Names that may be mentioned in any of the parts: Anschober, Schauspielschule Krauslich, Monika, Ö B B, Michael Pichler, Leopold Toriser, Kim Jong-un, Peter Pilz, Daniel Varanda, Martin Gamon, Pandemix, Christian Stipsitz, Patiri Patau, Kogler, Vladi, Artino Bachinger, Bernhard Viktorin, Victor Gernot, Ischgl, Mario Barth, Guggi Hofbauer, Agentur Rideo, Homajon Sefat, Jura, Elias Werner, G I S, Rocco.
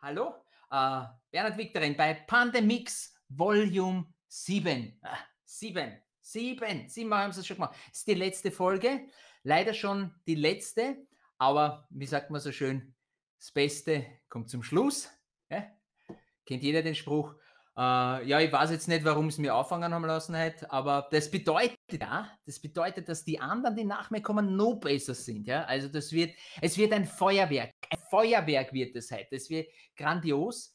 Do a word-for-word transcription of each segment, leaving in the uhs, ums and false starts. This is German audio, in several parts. Hallo, äh, Bernhard Viktorin bei Pandemix Volume sieben. Ah, sieben. sieben. Siebenmal haben sie es schon gemacht. Das ist die letzte Folge. Leider schon die letzte, aber wie sagt man so schön, das Beste kommt zum Schluss. Ja? Kennt jeder den Spruch? Äh, ja, ich weiß jetzt nicht, warum es mir anfangen haben lassen hat, aber das bedeutet ja, das bedeutet, dass die anderen, die nach mir kommen, noch besser sind. Ja? Also das wird, es wird ein Feuerwerk. Ein Feuerwerk wird es heute. Es wird grandios.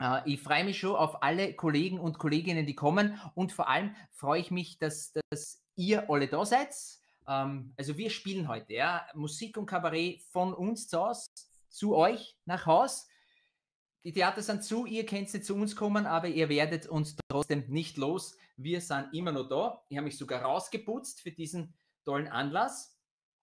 Uh, ich freue mich schon auf alle Kollegen und Kolleginnen, die kommen, und vor allem freue ich mich, dass, dass ihr alle da seid. Um, also wir spielen heute ja, Musik und Kabarett von uns zu Hause, zu euch nach Haus. Die Theater sind zu, ihr könnt nicht zu uns kommen, aber ihr werdet uns trotzdem nicht los. Wir sind immer noch da. Ich habe mich sogar rausgeputzt für diesen tollen Anlass.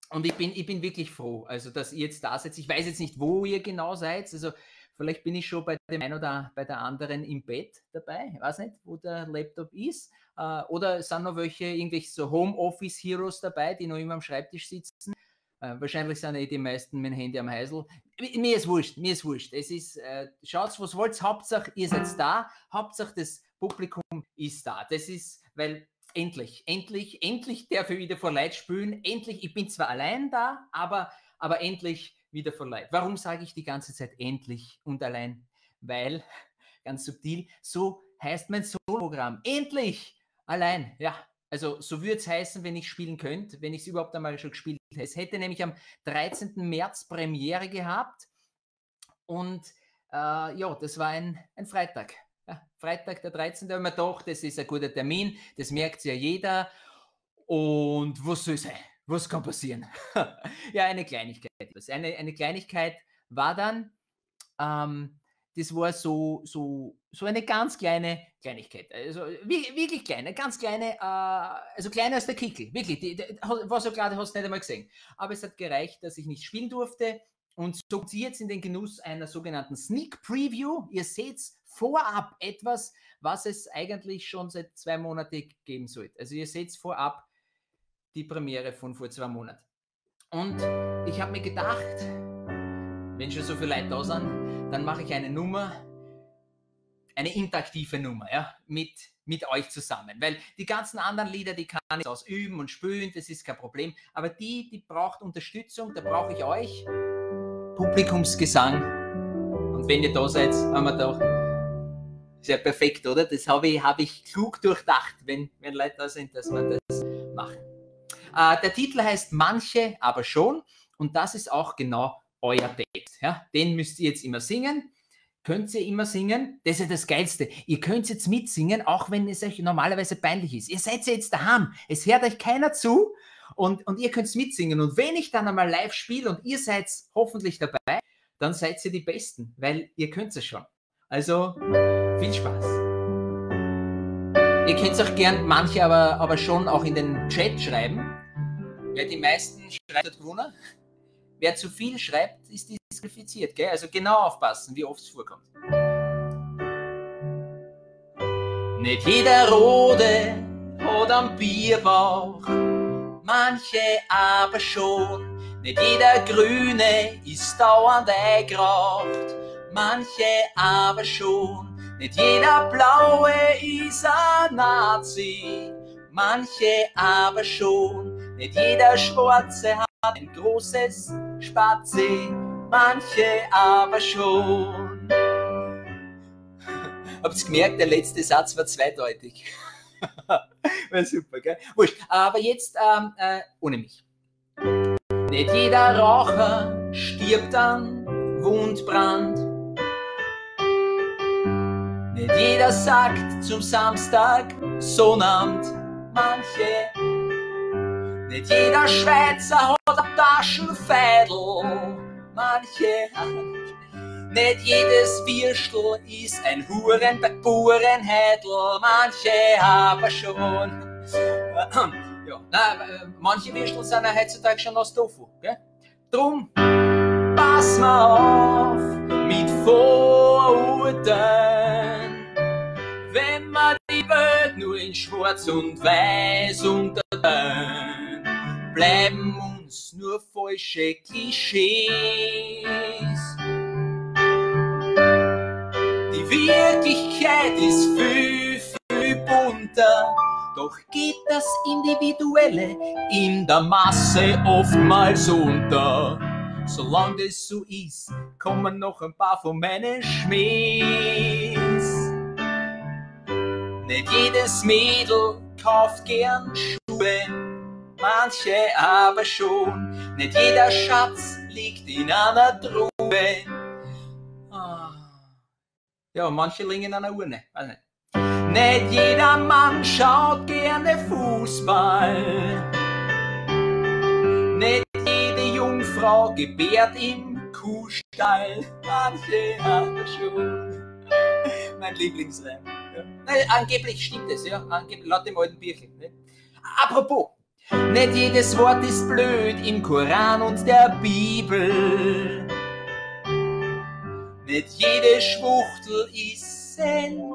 Und ich bin, ich bin wirklich froh, also dass ihr jetzt da seid. Ich weiß jetzt nicht, wo ihr genau seid, also vielleicht bin ich schon bei dem einen oder bei der anderen im Bett dabei. Ich weiß nicht, wo der Laptop ist. Äh, oder sind noch welche, irgendwelche so Homeoffice-Heroes dabei, die noch immer am Schreibtisch sitzen. Äh, wahrscheinlich sind eh die meisten mit dem Handy am Heisel. Mir ist wurscht, mir ist wurscht. Es ist, äh, schaut, was wollt, Hauptsache ihr seid da. Hauptsache das Publikum ist da. Das ist, weil endlich, endlich, endlich darf ich wieder vor Leid spielen. Endlich, ich bin zwar allein da, aber, aber endlich wieder vor Leid. Warum sage ich die ganze Zeit endlich und allein? Weil, ganz subtil, so heißt mein Solo-Programm. Endlich! Allein! Ja, also so würde es heißen, wenn ich spielen könnte, wenn ich es überhaupt einmal schon gespielt hätte. Es hätte nämlich am dreizehnten März Premiere gehabt und äh, ja, das war ein, ein Freitag. Ja, Freitag der dreizehnte Da haben wir gedacht, das ist ein guter Termin, das merkt ja jeder. Und was soll sein? Was kann passieren? Ja, eine Kleinigkeit. Eine, eine Kleinigkeit war dann, ähm, das war so, so, so eine ganz kleine Kleinigkeit. Also wirklich, wirklich kleine, ganz kleine, äh, also kleiner als der Kickel. Wirklich, die, die, war so klar, du hast es nicht einmal gesehen. Aber es hat gereicht, dass ich nicht spielen durfte. Und so kommt sie jetzt in den Genuss einer sogenannten Sneak Preview. Ihr seht vorab etwas, was es eigentlich schon seit zwei Monaten geben sollte. Also ihr seht vorab die Premiere von vor zwei Monaten. Und ich habe mir gedacht, wenn schon so viele Leute da sind, dann mache ich eine Nummer, eine interaktive Nummer, ja, mit, mit euch zusammen. Weil die ganzen anderen Lieder, die kann ich ausüben und spielen, das ist kein Problem. Aber die, die braucht Unterstützung, da brauche ich euch. Publikumsgesang. Und wenn ihr da seid, haben wir gedacht, ist ja perfekt, oder? Das habe ich, hab ich klug durchdacht, wenn, wenn Leute da sind, dass wir das machen. Uh, der Titel heißt Manche, aber schon, und das ist auch genau euer Text. Ja? Den müsst ihr jetzt immer singen, könnt ihr immer singen, das ist ja das Geilste. Ihr könnt jetzt mitsingen, auch wenn es euch normalerweise peinlich ist. Ihr seid ja jetzt daheim, es hört euch keiner zu und, und ihr könnt mitsingen. Und wenn ich dann einmal live spiele und ihr seid hoffentlich dabei, dann seid ihr die Besten, weil ihr könnt es schon. Also, viel Spaß. Ihr könnt es auch gern, manche aber, aber schon auch in den Chat schreiben. Wer die meisten schreibt, hat gewonnen. Wer zu viel schreibt, ist disqualifiziert. Gell? Also genau aufpassen, wie oft es vorkommt. Nicht jeder Rode hat am Bierbauch, manche aber schon. Nicht jeder Grüne ist dauernd eingeraucht, manche aber schon. Nicht jeder Blaue ist ein Nazi, manche aber schon. Nicht jeder Schwarze hat ein großes Spatze, manche aber schon. Habt ihr gemerkt, der letzte Satz war zweideutig. War super, gell? Wurscht. Aber jetzt ähm, äh, ohne mich. Nicht jeder Raucher stirbt an Wundbrand. Nicht jeder sagt zum Samstag Sonnabend, manche. Nicht jeder Schweizer hat ein Taschenfeidel, manche. Nicht jedes Würstel ist ein Huren bei Burenheidel, manche aber schon. Ja, nein, manche Würstel sind ja heutzutage schon aus Tofu, gell? Drum, pass mal auf mit Vorurteilen, wenn man die Welt nur in Schwarz und Weiß unterteilt. Bleiben uns nur falsche Klischees. Wirklichkeit ist viel, viel bunter, doch geht das Individuelle in der Masse oftmals unter. Solange das so ist, kommen noch ein paar von meinen Schmähs. Nicht jedes Mädel kauft gern Schuhe, manche aber schon. Nicht jeder Schatz liegt in einer Truhe. Ja, manche liegen in einer Urne. Weiß nicht. Nicht jeder Mann schaut gerne Fußball. Nicht jede Jungfrau gebärt im Kuhstall. Manche aber schon. Mein Lieblingsreim. Ja. Nein, angeblich stimmt es, ja. Angeblich, laut dem alten Bierchen. Ne? Apropos. Nicht jedes Wort ist blöd im Koran und der Bibel. Nicht jede Schwuchtel ist sensibel.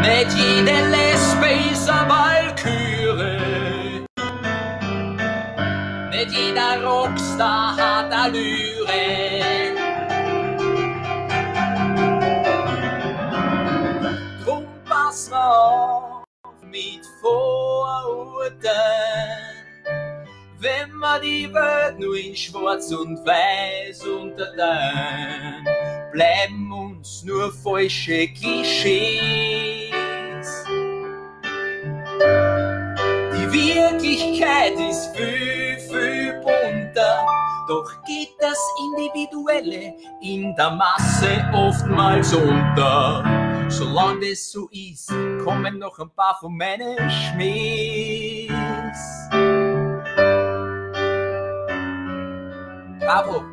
Nicht jede Lesbe ist eine Walküre. Nicht jeder Rockstar hat Allüre. Drum pass mal auf mit Vorurteilen. Wenn man die Welt nur in Schwarz und Weiß unterteilt, bleiben uns nur falsche Klischees. Die Wirklichkeit ist viel, viel bunter, doch geht das Individuelle in der Masse oftmals unter. Solange das so ist, kommen noch ein paar von meinen Schmähs. Bravo!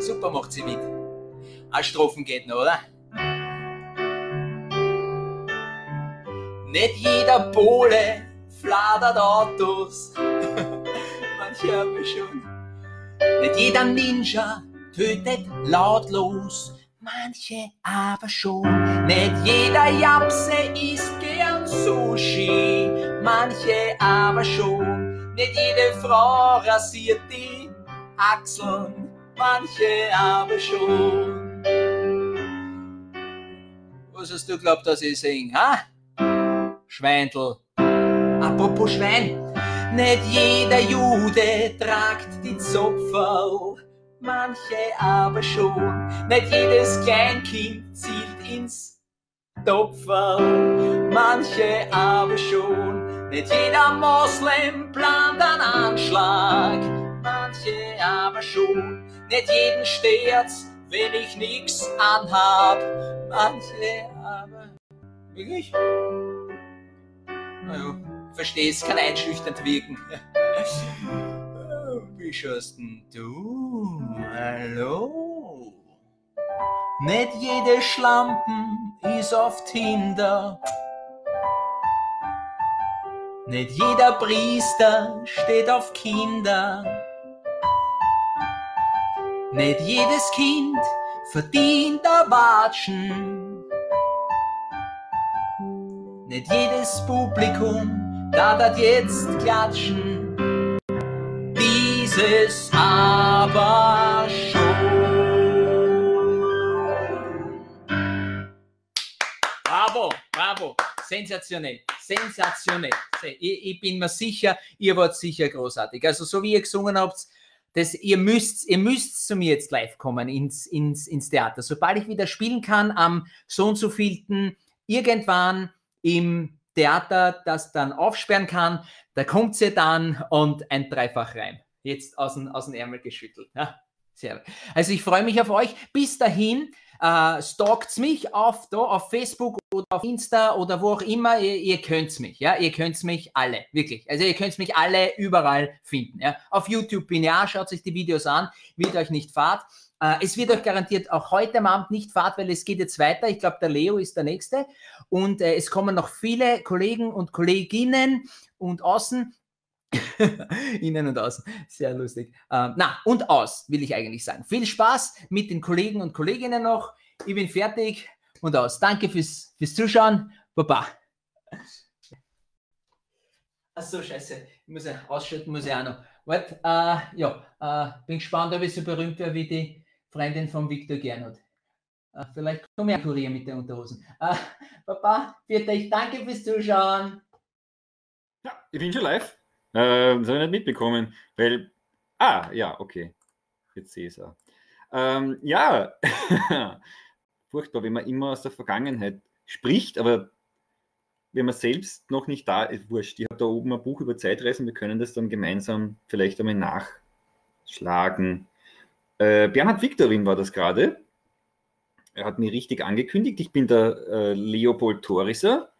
Super macht sie mit. Eine Strophen geht noch, oder? Nicht jeder Pole flattert Autos. Manche haben wir schon. Nicht jeder Ninja tötet lautlos. Manche aber schon. Nicht jeder Japse isst gern Sushi. Manche aber schon. Nicht jede Frau rasiert die Achseln, manche aber schon. Was hast du glaubt, dass ich singe, ha? Schweindl. Apropos Schwein. Nicht jeder Jude tragt die Zopferl, manche aber schon. Nicht jedes Kleinkind zielt ins Topferl, manche aber schon. Nicht jeder Moslem plant einen Anschlag, manche aber schon. Nicht jeden stört's, wenn ich nix anhab, manche aber... Wirklich? Naja, versteh's, kann einschüchternd wirken. Wie schaust denn du? Hallo? Nicht jede Schlampen ist auf Tinder. Nicht jeder Priester steht auf Kinder. Nicht jedes Kind verdient ein Watschen. Nicht jedes Publikum darf das jetzt klatschen. Dieses aber schon. Bravo, bravo, sensationell. Sensationell. Ich bin mir sicher, ihr wart sicher großartig. Also so wie ihr gesungen habt, das, ihr, müsst, ihr müsst zu mir jetzt live kommen ins, ins, ins Theater. Sobald ich wieder spielen kann, am so und so vielten irgendwann im Theater, das dann aufsperren kann, da kommt sie dann und ein Dreifach rein. Jetzt aus dem, aus dem Ärmel geschüttelt. Ja, sehr. Also ich freue mich auf euch. Bis dahin. Uh, stalkt mich auf, da, auf Facebook oder auf Insta oder wo auch immer, ihr, ihr könnt mich, ja, ihr könnt mich alle, wirklich, also ihr könnt mich alle überall finden, ja, auf YouTube bin ich auch, schaut euch die Videos an, wird euch nicht fad, uh, es wird euch garantiert auch heute Abend nicht fad, weil es geht jetzt weiter, ich glaube der Leo ist der Nächste und uh, es kommen noch viele Kollegen und Kolleginnen und außen, innen und außen. Sehr lustig. Ähm, na, und aus, will ich eigentlich sagen. Viel Spaß mit den Kollegen und Kolleginnen noch. Ich bin fertig und aus. Danke fürs, fürs Zuschauen. Baba. Achso, scheiße. Ich muss ja ausschalten, muss ja auch noch. Wart, äh, ja, äh, bin gespannt, ob ich so berühmt wäre wie die Freundin von Victor Gernot. Äh, vielleicht komme ich ein Kurier mit den Unterhosen. Äh, Papa, für dich, danke fürs Zuschauen. Ja, ich bin schon live. Äh, das habe ich nicht mitbekommen, weil... Ah, ja, okay. Jetzt sehe ich es auch. Ähm, ja, furchtbar, wenn man immer aus der Vergangenheit spricht, aber wenn man selbst noch nicht da ist, wurscht. Ich habe da oben ein Buch über Zeitreisen, wir können das dann gemeinsam vielleicht einmal nachschlagen. Äh, Bernhard Viktorin war das gerade. Er hat mir richtig angekündigt, ich bin der äh, Leopold Toriser.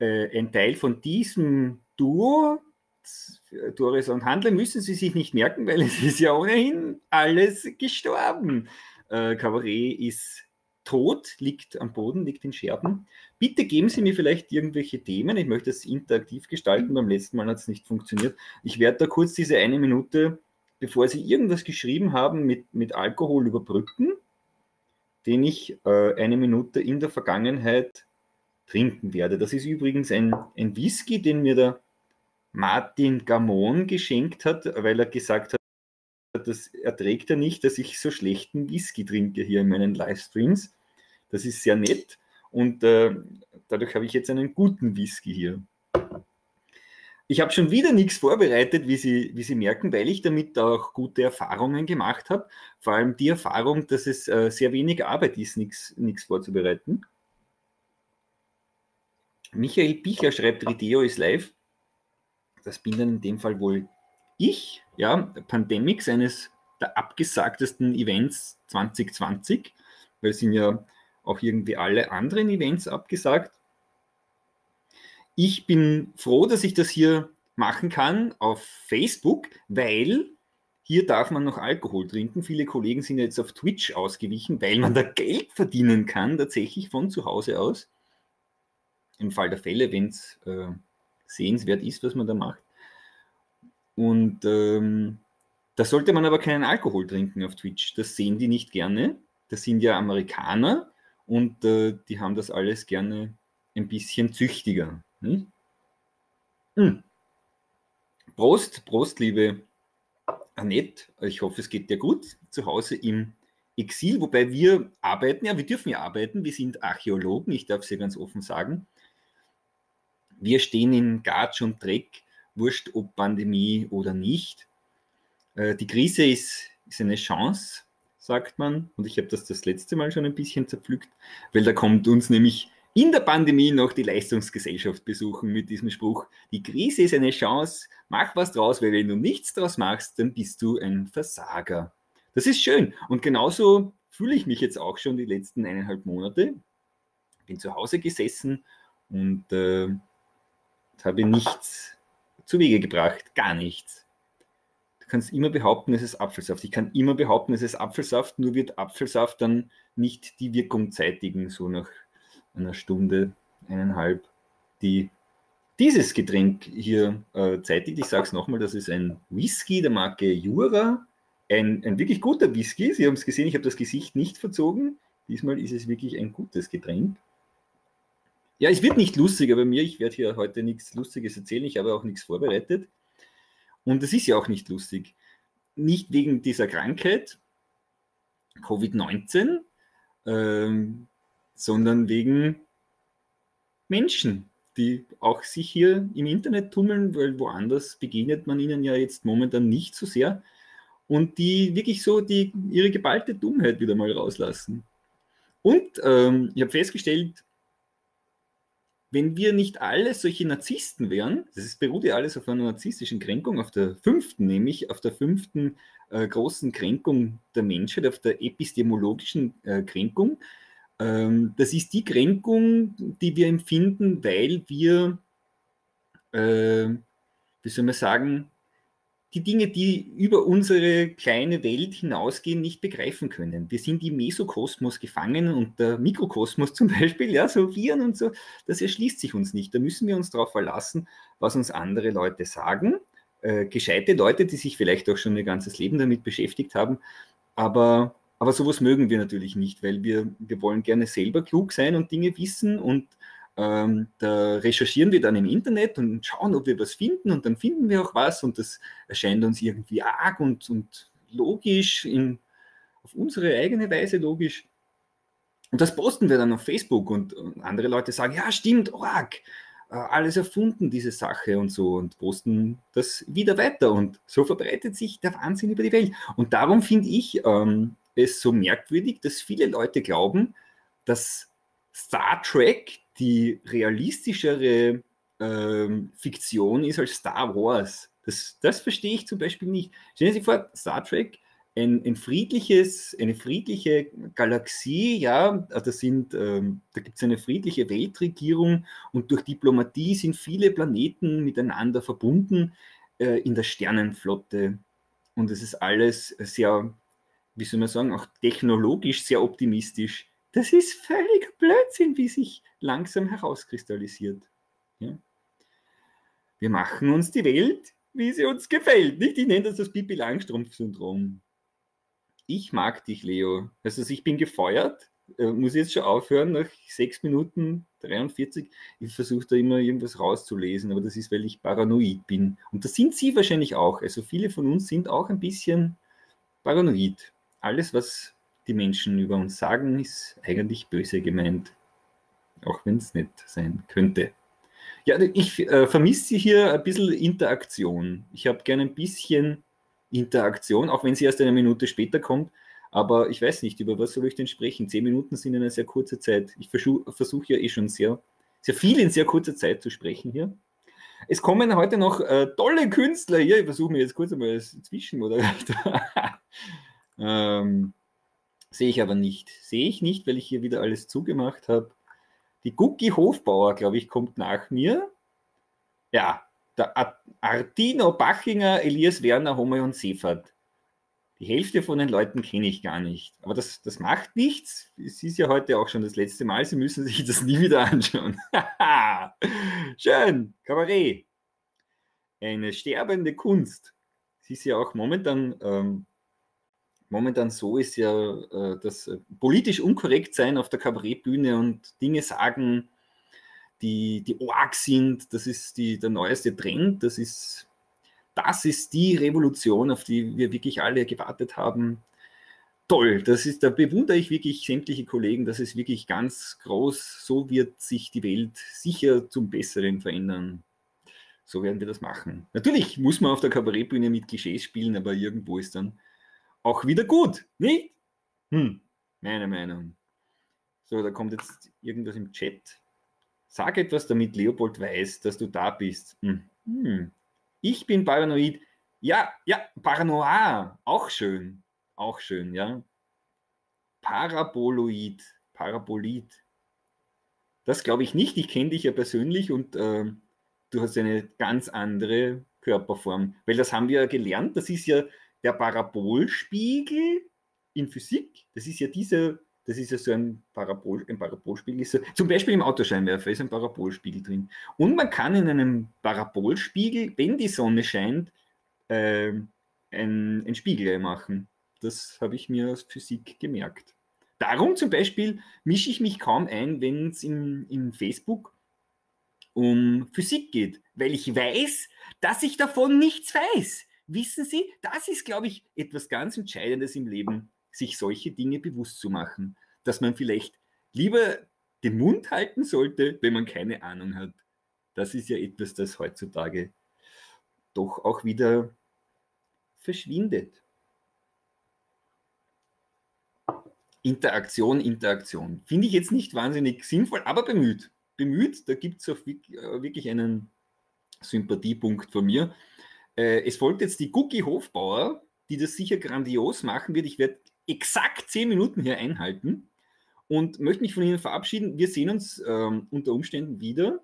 Äh, ein Teil von diesem Duo, Toriser und Handler, müssen Sie sich nicht merken, weil es ist ja ohnehin alles gestorben. Äh, Kabarett ist tot, liegt am Boden, liegt in Scherben. Bitte geben Sie mir vielleicht irgendwelche Themen. Ich möchte es interaktiv gestalten. Beim letzten Mal hat es nicht funktioniert. Ich werde da kurz diese eine Minute, bevor Sie irgendwas geschrieben haben, mit, mit Alkohol überbrücken, den ich äh, eine Minute in der Vergangenheit trinken werde. Das ist übrigens ein, ein Whisky, den mir der Martin Gamon geschenkt hat, weil er gesagt hat, das erträgt er nicht, dass ich so schlechten Whisky trinke hier in meinen Livestreams. Das ist sehr nett und äh, dadurch habe ich jetzt einen guten Whisky hier. Ich habe schon wieder nichts vorbereitet, wie Sie, wie Sie merken, weil ich damit auch gute Erfahrungen gemacht habe. Vor allem die Erfahrung, dass es äh, sehr wenig Arbeit ist, nichts vorzubereiten. Michael Pichler schreibt, Rideo ist live. Das bin dann in dem Fall wohl ich, ja, Pandemix, eines der abgesagtesten Events zwanzig zwanzig, weil sind ja auch irgendwie alle anderen Events abgesagt. Ich bin froh, dass ich das hier machen kann auf Facebook, weil hier darf man noch Alkohol trinken. Viele Kollegen sind jetzt auf Twitch ausgewichen, weil man da Geld verdienen kann, tatsächlich von zu Hause aus. Im Fall der Fälle, wenn es äh, sehenswert ist, was man da macht. Und ähm, da sollte man aber keinen Alkohol trinken auf Twitch. Das sehen die nicht gerne. Das sind ja Amerikaner und äh, die haben das alles gerne ein bisschen züchtiger. Hm? Hm. Prost, Prost, liebe Annette. Ich hoffe, es geht dir gut zu Hause im Exil. Wobei wir arbeiten, ja, wir dürfen ja arbeiten. Wir sind Archäologen, ich darf es ja ganz offen sagen. Wir stehen in Gatsch und Dreck. Wurscht, ob Pandemie oder nicht. Äh, die Krise ist, ist eine Chance, sagt man. Und ich habe das das letzte Mal schon ein bisschen zerpflückt, weil da kommt uns nämlich in der Pandemie noch die Leistungsgesellschaft besuchen mit diesem Spruch, die Krise ist eine Chance, mach was draus, weil wenn du nichts draus machst, dann bist du ein Versager. Das ist schön. Und genauso fühle ich mich jetzt auch schon die letzten eineinhalb Monate. Bin zu Hause gesessen und äh, habe nichts zu Wege gebracht. Gar nichts. Du kannst immer behaupten, es ist Apfelsaft. Ich kann immer behaupten, es ist Apfelsaft, nur wird Apfelsaft dann nicht die Wirkung zeitigen, so nach einer Stunde, eineinhalb, die dieses Getränk hier äh, zeitigt. Ich sage es nochmal, das ist ein Whisky der Marke Jura. Ein, ein wirklich guter Whisky. Sie haben es gesehen, ich habe das Gesicht nicht verzogen. Diesmal ist es wirklich ein gutes Getränk. Ja, es wird nicht lustiger bei mir. Ich werde hier heute nichts Lustiges erzählen. Ich habe auch nichts vorbereitet. Und es ist ja auch nicht lustig. Nicht wegen dieser Krankheit, Covid neunzehn, ähm, sondern wegen Menschen, die auch sich hier im Internet tummeln, weil woanders begegnet man ihnen ja jetzt momentan nicht so sehr. Und die wirklich so die, ihre geballte Dummheit wieder mal rauslassen. Und ähm, ich habe festgestellt, wenn wir nicht alle solche Narzissten wären, das beruht ja alles auf einer narzisstischen Kränkung, auf der fünften nämlich, auf der fünften äh, großen Kränkung der Menschheit, auf der epistemologischen äh, Kränkung. Ähm, das ist die Kränkung, die wir empfinden, weil wir, äh, wie soll man sagen, die Dinge, die über unsere kleine Welt hinausgehen, nicht begreifen können. Wir sind im Mesokosmos gefangen und der Mikrokosmos zum Beispiel, ja, so Viren und so, das erschließt sich uns nicht. Da müssen wir uns darauf verlassen, was uns andere Leute sagen. Äh, gescheite Leute, die sich vielleicht auch schon ihr ganzes Leben damit beschäftigt haben. Aber, aber sowas mögen wir natürlich nicht, weil wir, wir wollen gerne selber klug sein und Dinge wissen und Ähm, da recherchieren wir dann im Internet und schauen, ob wir was finden, und dann finden wir auch was, und das erscheint uns irgendwie arg und, und logisch, in, auf unsere eigene Weise logisch. Und das posten wir dann auf Facebook, und, und andere Leute sagen, ja stimmt, arg, alles erfunden, diese Sache und so, und posten das wieder weiter, und so verbreitet sich der Wahnsinn über die Welt. Und darum finde ich ähm, es so merkwürdig, dass viele Leute glauben, dass Star Trek die realistischere ähm, Fiktion ist als Star Wars. Das, das verstehe ich zum Beispiel nicht. Stellen Sie sich vor, Star Trek, ein, ein friedliches, eine friedliche Galaxie, ja, das sind, ähm, da gibt es eine friedliche Weltregierung, und durch Diplomatie sind viele Planeten miteinander verbunden äh, in der Sternenflotte. Und es ist alles sehr, wie soll man sagen, auch technologisch sehr optimistisch. Das ist völliger Blödsinn, wie sich langsam herauskristallisiert. Ja? Wir machen uns die Welt, wie sie uns gefällt. Nicht? Ich nenne das das Pipi-Langstrumpf-Syndrom. Ich mag dich, Leo. Also ich bin gefeuert, äh, muss jetzt schon aufhören, nach sechs Minuten dreiundvierzig. Ich versuche da immer irgendwas rauszulesen, aber das ist, weil ich paranoid bin. Und das sind Sie wahrscheinlich auch. Also viele von uns sind auch ein bisschen paranoid. Alles, was die Menschen über uns sagen, ist eigentlich böse gemeint. Auch wenn es nicht sein könnte. Ja, ich äh, vermisse hier ein bisschen Interaktion. Ich habe gerne ein bisschen Interaktion, auch wenn sie erst eine Minute später kommt. Aber ich weiß nicht, über was soll ich denn sprechen? Zehn Minuten sind eine sehr kurze Zeit. Ich versuche ja eh schon sehr, sehr viel in sehr kurzer Zeit zu sprechen hier. Es kommen heute noch äh, tolle Künstler hier. Ich versuche mir jetzt kurz einmal das Zwischenmoderator. ähm... Sehe ich aber nicht. Sehe ich nicht, weil ich hier wieder alles zugemacht habe. Die Guggi Hofbauer, glaube ich, kommt nach mir. Ja, der Artino Bachinger, Elias Werner, Homajon Sefat. Die Hälfte von den Leuten kenne ich gar nicht. Aber das, das macht nichts. Es ist ja heute auch schon das letzte Mal. Sie müssen sich das nie wieder anschauen. Schön, Kabarett. Eine sterbende Kunst. Es ist ja auch momentan... Ähm, Momentan so ist ja äh, das äh, politisch unkorrekt sein auf der Kabarettbühne und Dinge sagen, die, die arg sind, das ist die, der neueste Trend, das ist, das ist die Revolution, auf die wir wirklich alle gewartet haben. Toll, das ist, da bewundere ich wirklich sämtliche Kollegen, das ist wirklich ganz groß, so wird sich die Welt sicher zum Besseren verändern. So werden wir das machen. Natürlich muss man auf der Kabarettbühne mit Klischees spielen, aber irgendwo ist dann auch wieder gut, nicht? Hm, meine Meinung. So, da kommt jetzt irgendwas im Chat. Sag etwas, damit Leopold weiß, dass du da bist. Hm. Hm. Ich bin paranoid. Ja, ja, Paranoia. Auch schön. Auch schön, ja. Paraboloid. Parabolit. Das glaube ich nicht. Ich kenne dich ja persönlich und äh, du hast eine ganz andere Körperform. Weil das haben wir ja gelernt. Das ist ja der Parabolspiegel in Physik, das ist ja dieser, das ist ja so ein, Parabol, ein Parabolspiegel, ist so, zum Beispiel im Autoscheinwerfer ist ein Parabolspiegel drin. Und man kann in einem Parabolspiegel, wenn die Sonne scheint, äh, ein, ein Spiegel machen. Das habe ich mir aus Physik gemerkt. Darum zum Beispiel mische ich mich kaum ein, wenn es in, in Facebook um Physik geht, weil ich weiß, dass ich davon nichts weiß. Wissen Sie, das ist, glaube ich, etwas ganz Entscheidendes im Leben, sich solche Dinge bewusst zu machen, dass man vielleicht lieber den Mund halten sollte, wenn man keine Ahnung hat. Das ist ja etwas, das heutzutage doch auch wieder verschwindet. Interaktion, Interaktion. Finde ich jetzt nicht wahnsinnig sinnvoll, aber bemüht. Bemüht, da gibt es auch wirklich einen Sympathiepunkt von mir. Es folgt jetzt die Guggi Hofbauer, die das sicher grandios machen wird. Ich werde exakt zehn Minuten hier einhalten und möchte mich von Ihnen verabschieden. Wir sehen uns ähm, unter Umständen wieder.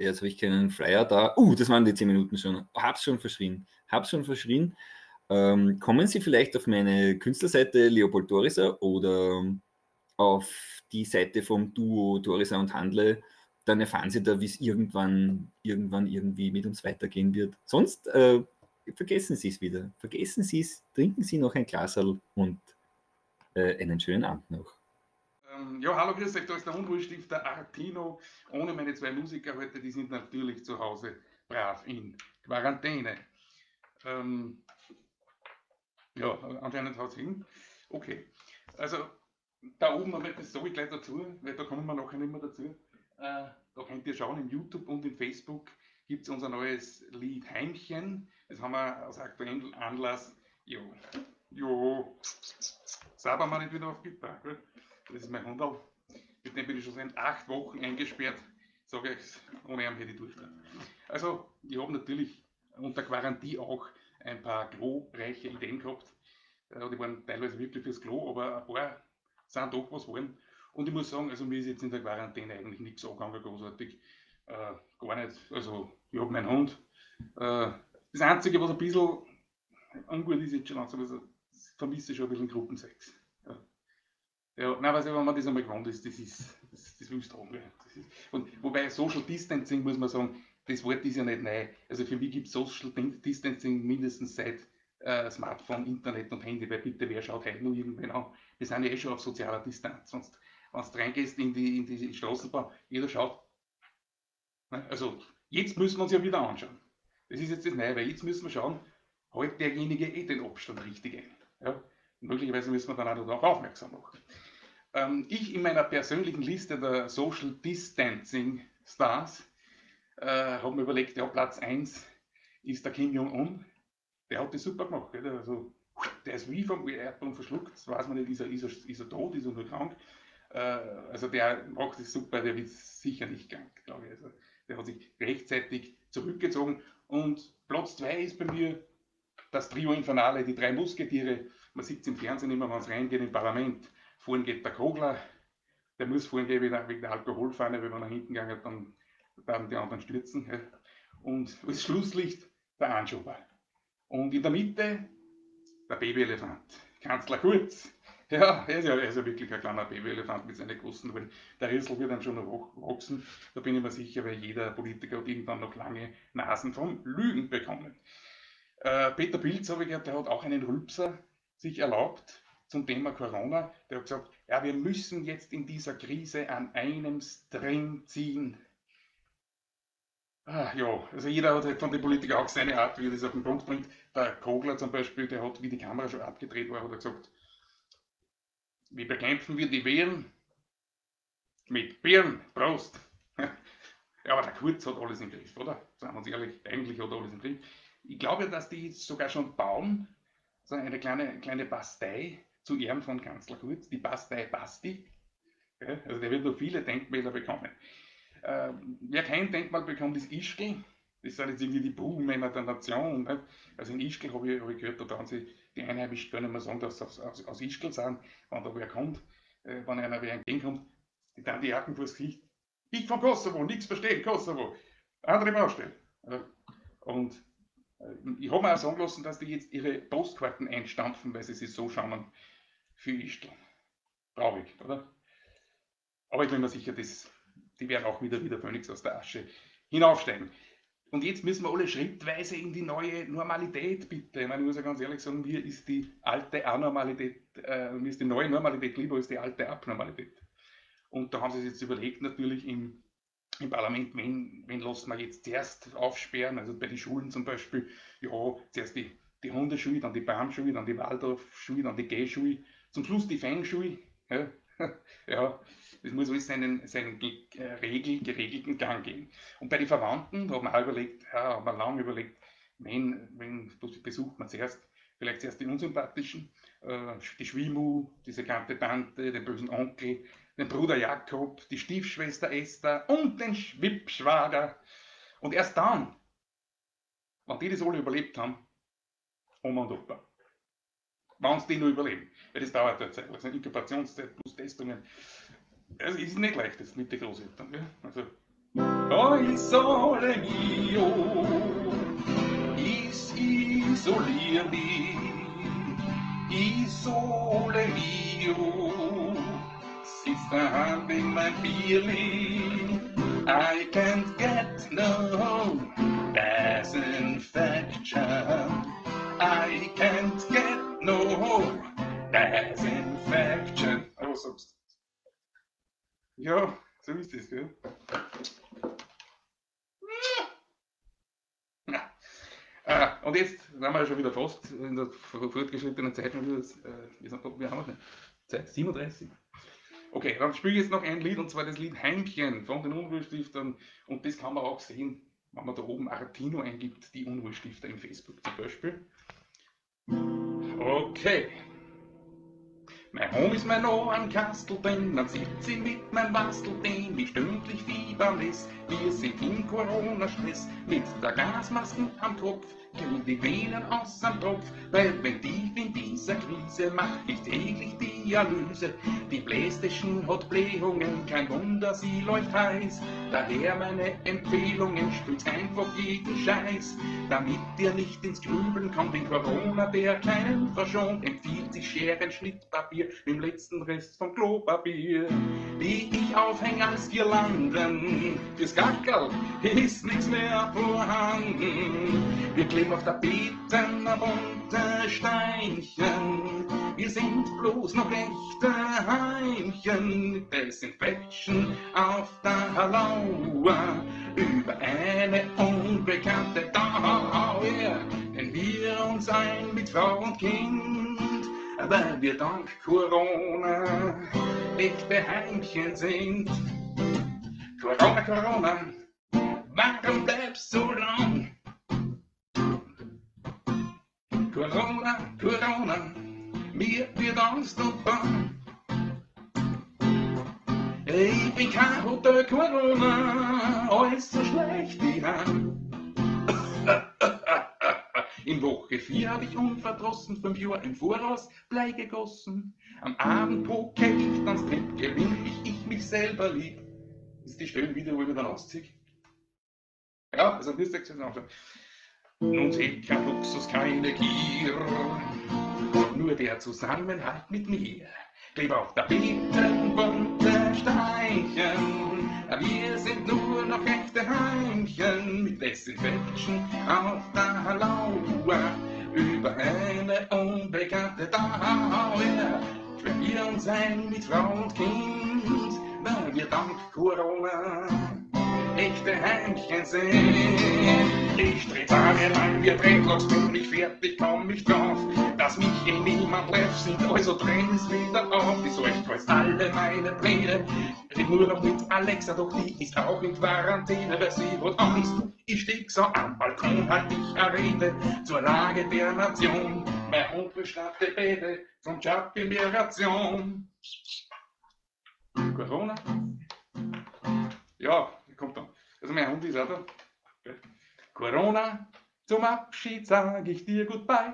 Jetzt habe ich keinen Flyer da. Uh, das waren die zehn Minuten schon. Hab's schon verschrien. Hab's schon verschrien. Ähm, kommen Sie vielleicht auf meine Künstlerseite Leopold Toriser oder auf die Seite vom Duo Toriser und Handle. Dann erfahren Sie da, wie es irgendwann, irgendwann irgendwie mit uns weitergehen wird. Sonst äh, vergessen Sie es wieder. Vergessen Sie es, trinken Sie noch ein Glaserl und äh, einen schönen Abend noch. Ja, hallo, grüß euch, da ist der Unruhestifter Artino. Ohne meine zwei Musiker heute, die sind natürlich zu Hause brav in Quarantäne. Ähm, ja, anscheinend haut es hin. Okay, also da oben noch das sage ich gleich dazu, weil da kommen wir nachher nicht mehr dazu. Äh, da könnt ihr schauen, im YouTube und in Facebook gibt es unser neues Lied Heimchen. Das haben wir aus aktuellem Anlass. Jo, jo, sauber mal nicht wieder auf Gitarre, gut? Das ist mein Hundal, mit dem bin ich schon seit acht Wochen eingesperrt, sage ich, ohne ihn hätte ich durchgeführt. Also, ich habe natürlich unter Quarantäne auch ein paar glorreiche Ideen gehabt, die waren teilweise wirklich fürs Klo, aber ein paar sind doch was geworden. Und ich muss sagen, also mir ist jetzt in der Quarantäne eigentlich nichts angegangen, großartig, äh, gar nicht, also ich habe meinen Hund. Äh, das Einzige, was ein bisschen ungut ist jetzt schon langsam, also, ich vermisse schon ein bisschen Gruppensex. Ja, nein, also, wenn man das einmal gewohnt ist, das ist, das, das willst du haben. Das ist, und wobei Social Distancing, muss man sagen, das Wort ist ja nicht neu. Also für mich gibt es Social Distancing mindestens seit äh, Smartphone, Internet und Handy, weil bitte, wer schaut heute noch irgendwann an? Wir sind ja eh schon auf sozialer Distanz. Sonst, wenn du reingehst in die, in die Straßenbahn, jeder schaut. Also jetzt müssen wir uns ja wieder anschauen. Das ist jetzt das Neue, weil jetzt müssen wir schauen, hält derjenige eh den Abstand richtig ein. Ja? Möglicherweise müssen wir dann auch darauf aufmerksam machen. Ähm, ich in meiner persönlichen Liste der Social Distancing Stars äh, habe mir überlegt, ja, Platz eins ist der Kim Jong-un. Der hat das super gemacht. Gell? Also, der ist wie vom Erdboden verschluckt. Das weiß man nicht, ist er, ist er, ist er tot, ist er nur krank. Äh, also der macht das super, der wird sicher nicht krank, glaube ich. Also, der hat sich rechtzeitig zurückgezogen. Und Platz zwei ist bei mir das Trio Infernale, die drei Musketiere. Man sieht es im Fernsehen immer, wenn es reingeht im Parlament. Vorhin geht der Kogler, der muss vorhin gehen wegen der Alkoholfahne, wenn man nach hinten gegangen hat, dann werden die anderen stürzen. Und als Schlusslicht der Anschober. Und in der Mitte der Babyelefant, Kanzler Kurz. Ja, er ist ja, er ist ja wirklich ein kleiner Babyelefant mit seinen großen Ohren. Der Rüssel wird dann schon noch wachsen, da bin ich mir sicher, weil jeder Politiker hat irgendwann noch lange Nasen vom Lügen bekommen. Äh, Peter Pilz, habe ich gehört, der hat auch einen Rülpser sich erlaubt zum Thema Corona. Der hat gesagt, ja, wir müssen jetzt in dieser Krise an einem Strang ziehen. Ah, ja, also jeder hat halt von den Politikern auch seine Art, wie er das auf den Punkt bringt. Der Kogler zum Beispiel, der hat, wie die Kamera schon abgedreht war, hat er gesagt, wie bekämpfen wir die Viren? Mit Birnen, Prost! Ja, aber der Kurz hat alles im Griff, oder? Sagen wir uns ehrlich, eigentlich hat er alles im Griff. Ich glaube, dass die jetzt sogar schon bauen, so eine kleine, kleine Bastei zu Ehren von Kanzler Kurz, die Bastei Basti. Ja, also der wird noch viele Denkmäler bekommen. Ähm, wer kein Denkmal bekommt, ist Ischgl. Das sind jetzt irgendwie die Buhmänner der Nation. Ne? Also in Ischgl habe ich, hab ich gehört, da tun sie die Einheimischen gar nicht mehr sagen, dass sie aus, aus, aus Ischgl sind. Wenn da wer kommt, äh, wenn einer wer entgegenkommt, die dann die Jacken vor das Gesicht. Ich von Kosovo, nichts verstehen, Kosovo. Andere Baustelle. Ja. Und ich habe mir auch sagen lassen, dass die jetzt ihre Postkarten einstampfen, weil sie sich so schauen für Ischgl. Traurig, oder? Aber ich bin mir sicher, dass die werden auch wieder wie der Phönix aus der Asche hinaufsteigen. Und jetzt müssen wir alle schrittweise in die neue Normalität, bitte. Ich meine, ich muss ja ganz ehrlich sagen, mir ist die alte Anormalität, äh, mir ist die neue Normalität lieber als die alte Abnormalität. Und da haben sie sich jetzt überlegt, natürlich im Im Parlament, wen, wen lassen wir jetzt zuerst aufsperren, also bei den Schulen zum Beispiel, ja, zuerst die, die Hundeschule, dann die Baumschule, dann die Waldorfschule, dann die Gehschule, zum Schluss die Fangschule, ja, ja, das muss alles seinen, seinen äh, Regel, geregelten Gang gehen. Und bei den Verwandten, da hat man auch überlegt, ja, hat man lange überlegt, wen, wen besucht man zuerst, vielleicht zuerst die Unsympathischen, äh, die Schwimu, diese ganze Tante, den bösen Onkel, den Bruder Jakob, die Stiefschwester Esther und den Schwippschwager. Und erst dann, wenn die das alle überlebt haben, Oma und Opa. Wenn sie die noch überleben. Weil das dauert eine Zeit. Also Inkubationszeit plus Testungen. Es ist nicht leicht, das mit den Großeltern. Ja? Also. Isole mio, is isolier dich, isole mio. It's a hand in my feeling, I can't get no disinfection. I can't get no disinfection. Oh, sonst. Ja, so ist das, gell? Ah, und jetzt sind wir schon wieder fast in der fortgeschrittenen Zeit. Schon wieder, äh, sind, wir haben noch Zeit, siebenunddreißig. Okay, dann spiele ich jetzt noch ein Lied, und zwar das Lied Heimchen von den Unruhestiftern. Und das kann man auch sehen, wenn man da oben Artino eingibt, die Unruhestifter in Facebook zum Beispiel. Okay. Mein Home ist mein Ohr am Kastel drin, dann sitzt sie mit meinem Bastel drin, wie stündlich fiebern lässt. Wir sind im Corona-Stress, mit der Gasmasken am Tropf, gehen die Venen aus dem Tropf, weil wenn tief in dieser Krise mach ich täglich Dialyse. Die Playstation hat Blähungen, kein Wunder, sie läuft heiß, daher meine Empfehlungen, spielt's einfach jeden Scheiß. Damit ihr nicht ins Grübeln kommt, in Corona der Kleinen verschont, empfiehlt sich Scheren, Schnittpapier, im letzten Rest vom Klopapier, die ich aufhäng als Girlanden. Fürs Gackerl ist nichts mehr vorhanden. Wir kleben auf Tapeten bunte Steinchen. Wir sind bloß noch echte Heimchen. Desinfection auf der Lauer über eine unbekannte Dauer, denn wir uns ein mit Frau und Kind, weil wir dank Corona echte Heimchen sind. Corona, Corona, warum bleibst du so lang? Corona, Corona, mir wird Angst und Bang. Ich bin kein guter Corona, alles so schlecht, ja. In Woche vier habe ich unverdrossen fünf Jahre im Voraus Blei gegossen. Am Abend poke ich dann Strip, gewinn ich, ich mich selber lieb. Ist die schön wieder, wo ich mir dann ausziehe? Ja, also müsst ihr jetzt anschauen. Nun seht kein Luxus, keine Gier, nur der Zusammenhalt mit mir. Kleb auf Tapeten bunte Steinchen, wir sind nur noch echte Heimchen. Mit Desinfection auf der Lauer, über eine unbekannte Dauer, schwimmen wir uns ein mit Frau und Kind, weil wir dank Corona echte Heimchen sind. Ich dreh tagelang, wir Dreadlocks, bin ich fertig, komm ich drauf, dass mich eh niemand live sind, also drehen es wieder auf. Ich euch kreuz alle meine Pläne, red nur noch mit Alexa, doch die ist auch in Quarantäne, weil sie hat Angst. Ich stieg so am Balkon, halt ich eine Rede zur Lage der Nation, mein Hund beschlappte Bäde von Chat-Migration. Corona? Ja, kommt dann. Also mein Hund ist auch da. Okay. Corona, zum Abschied sag ich dir goodbye.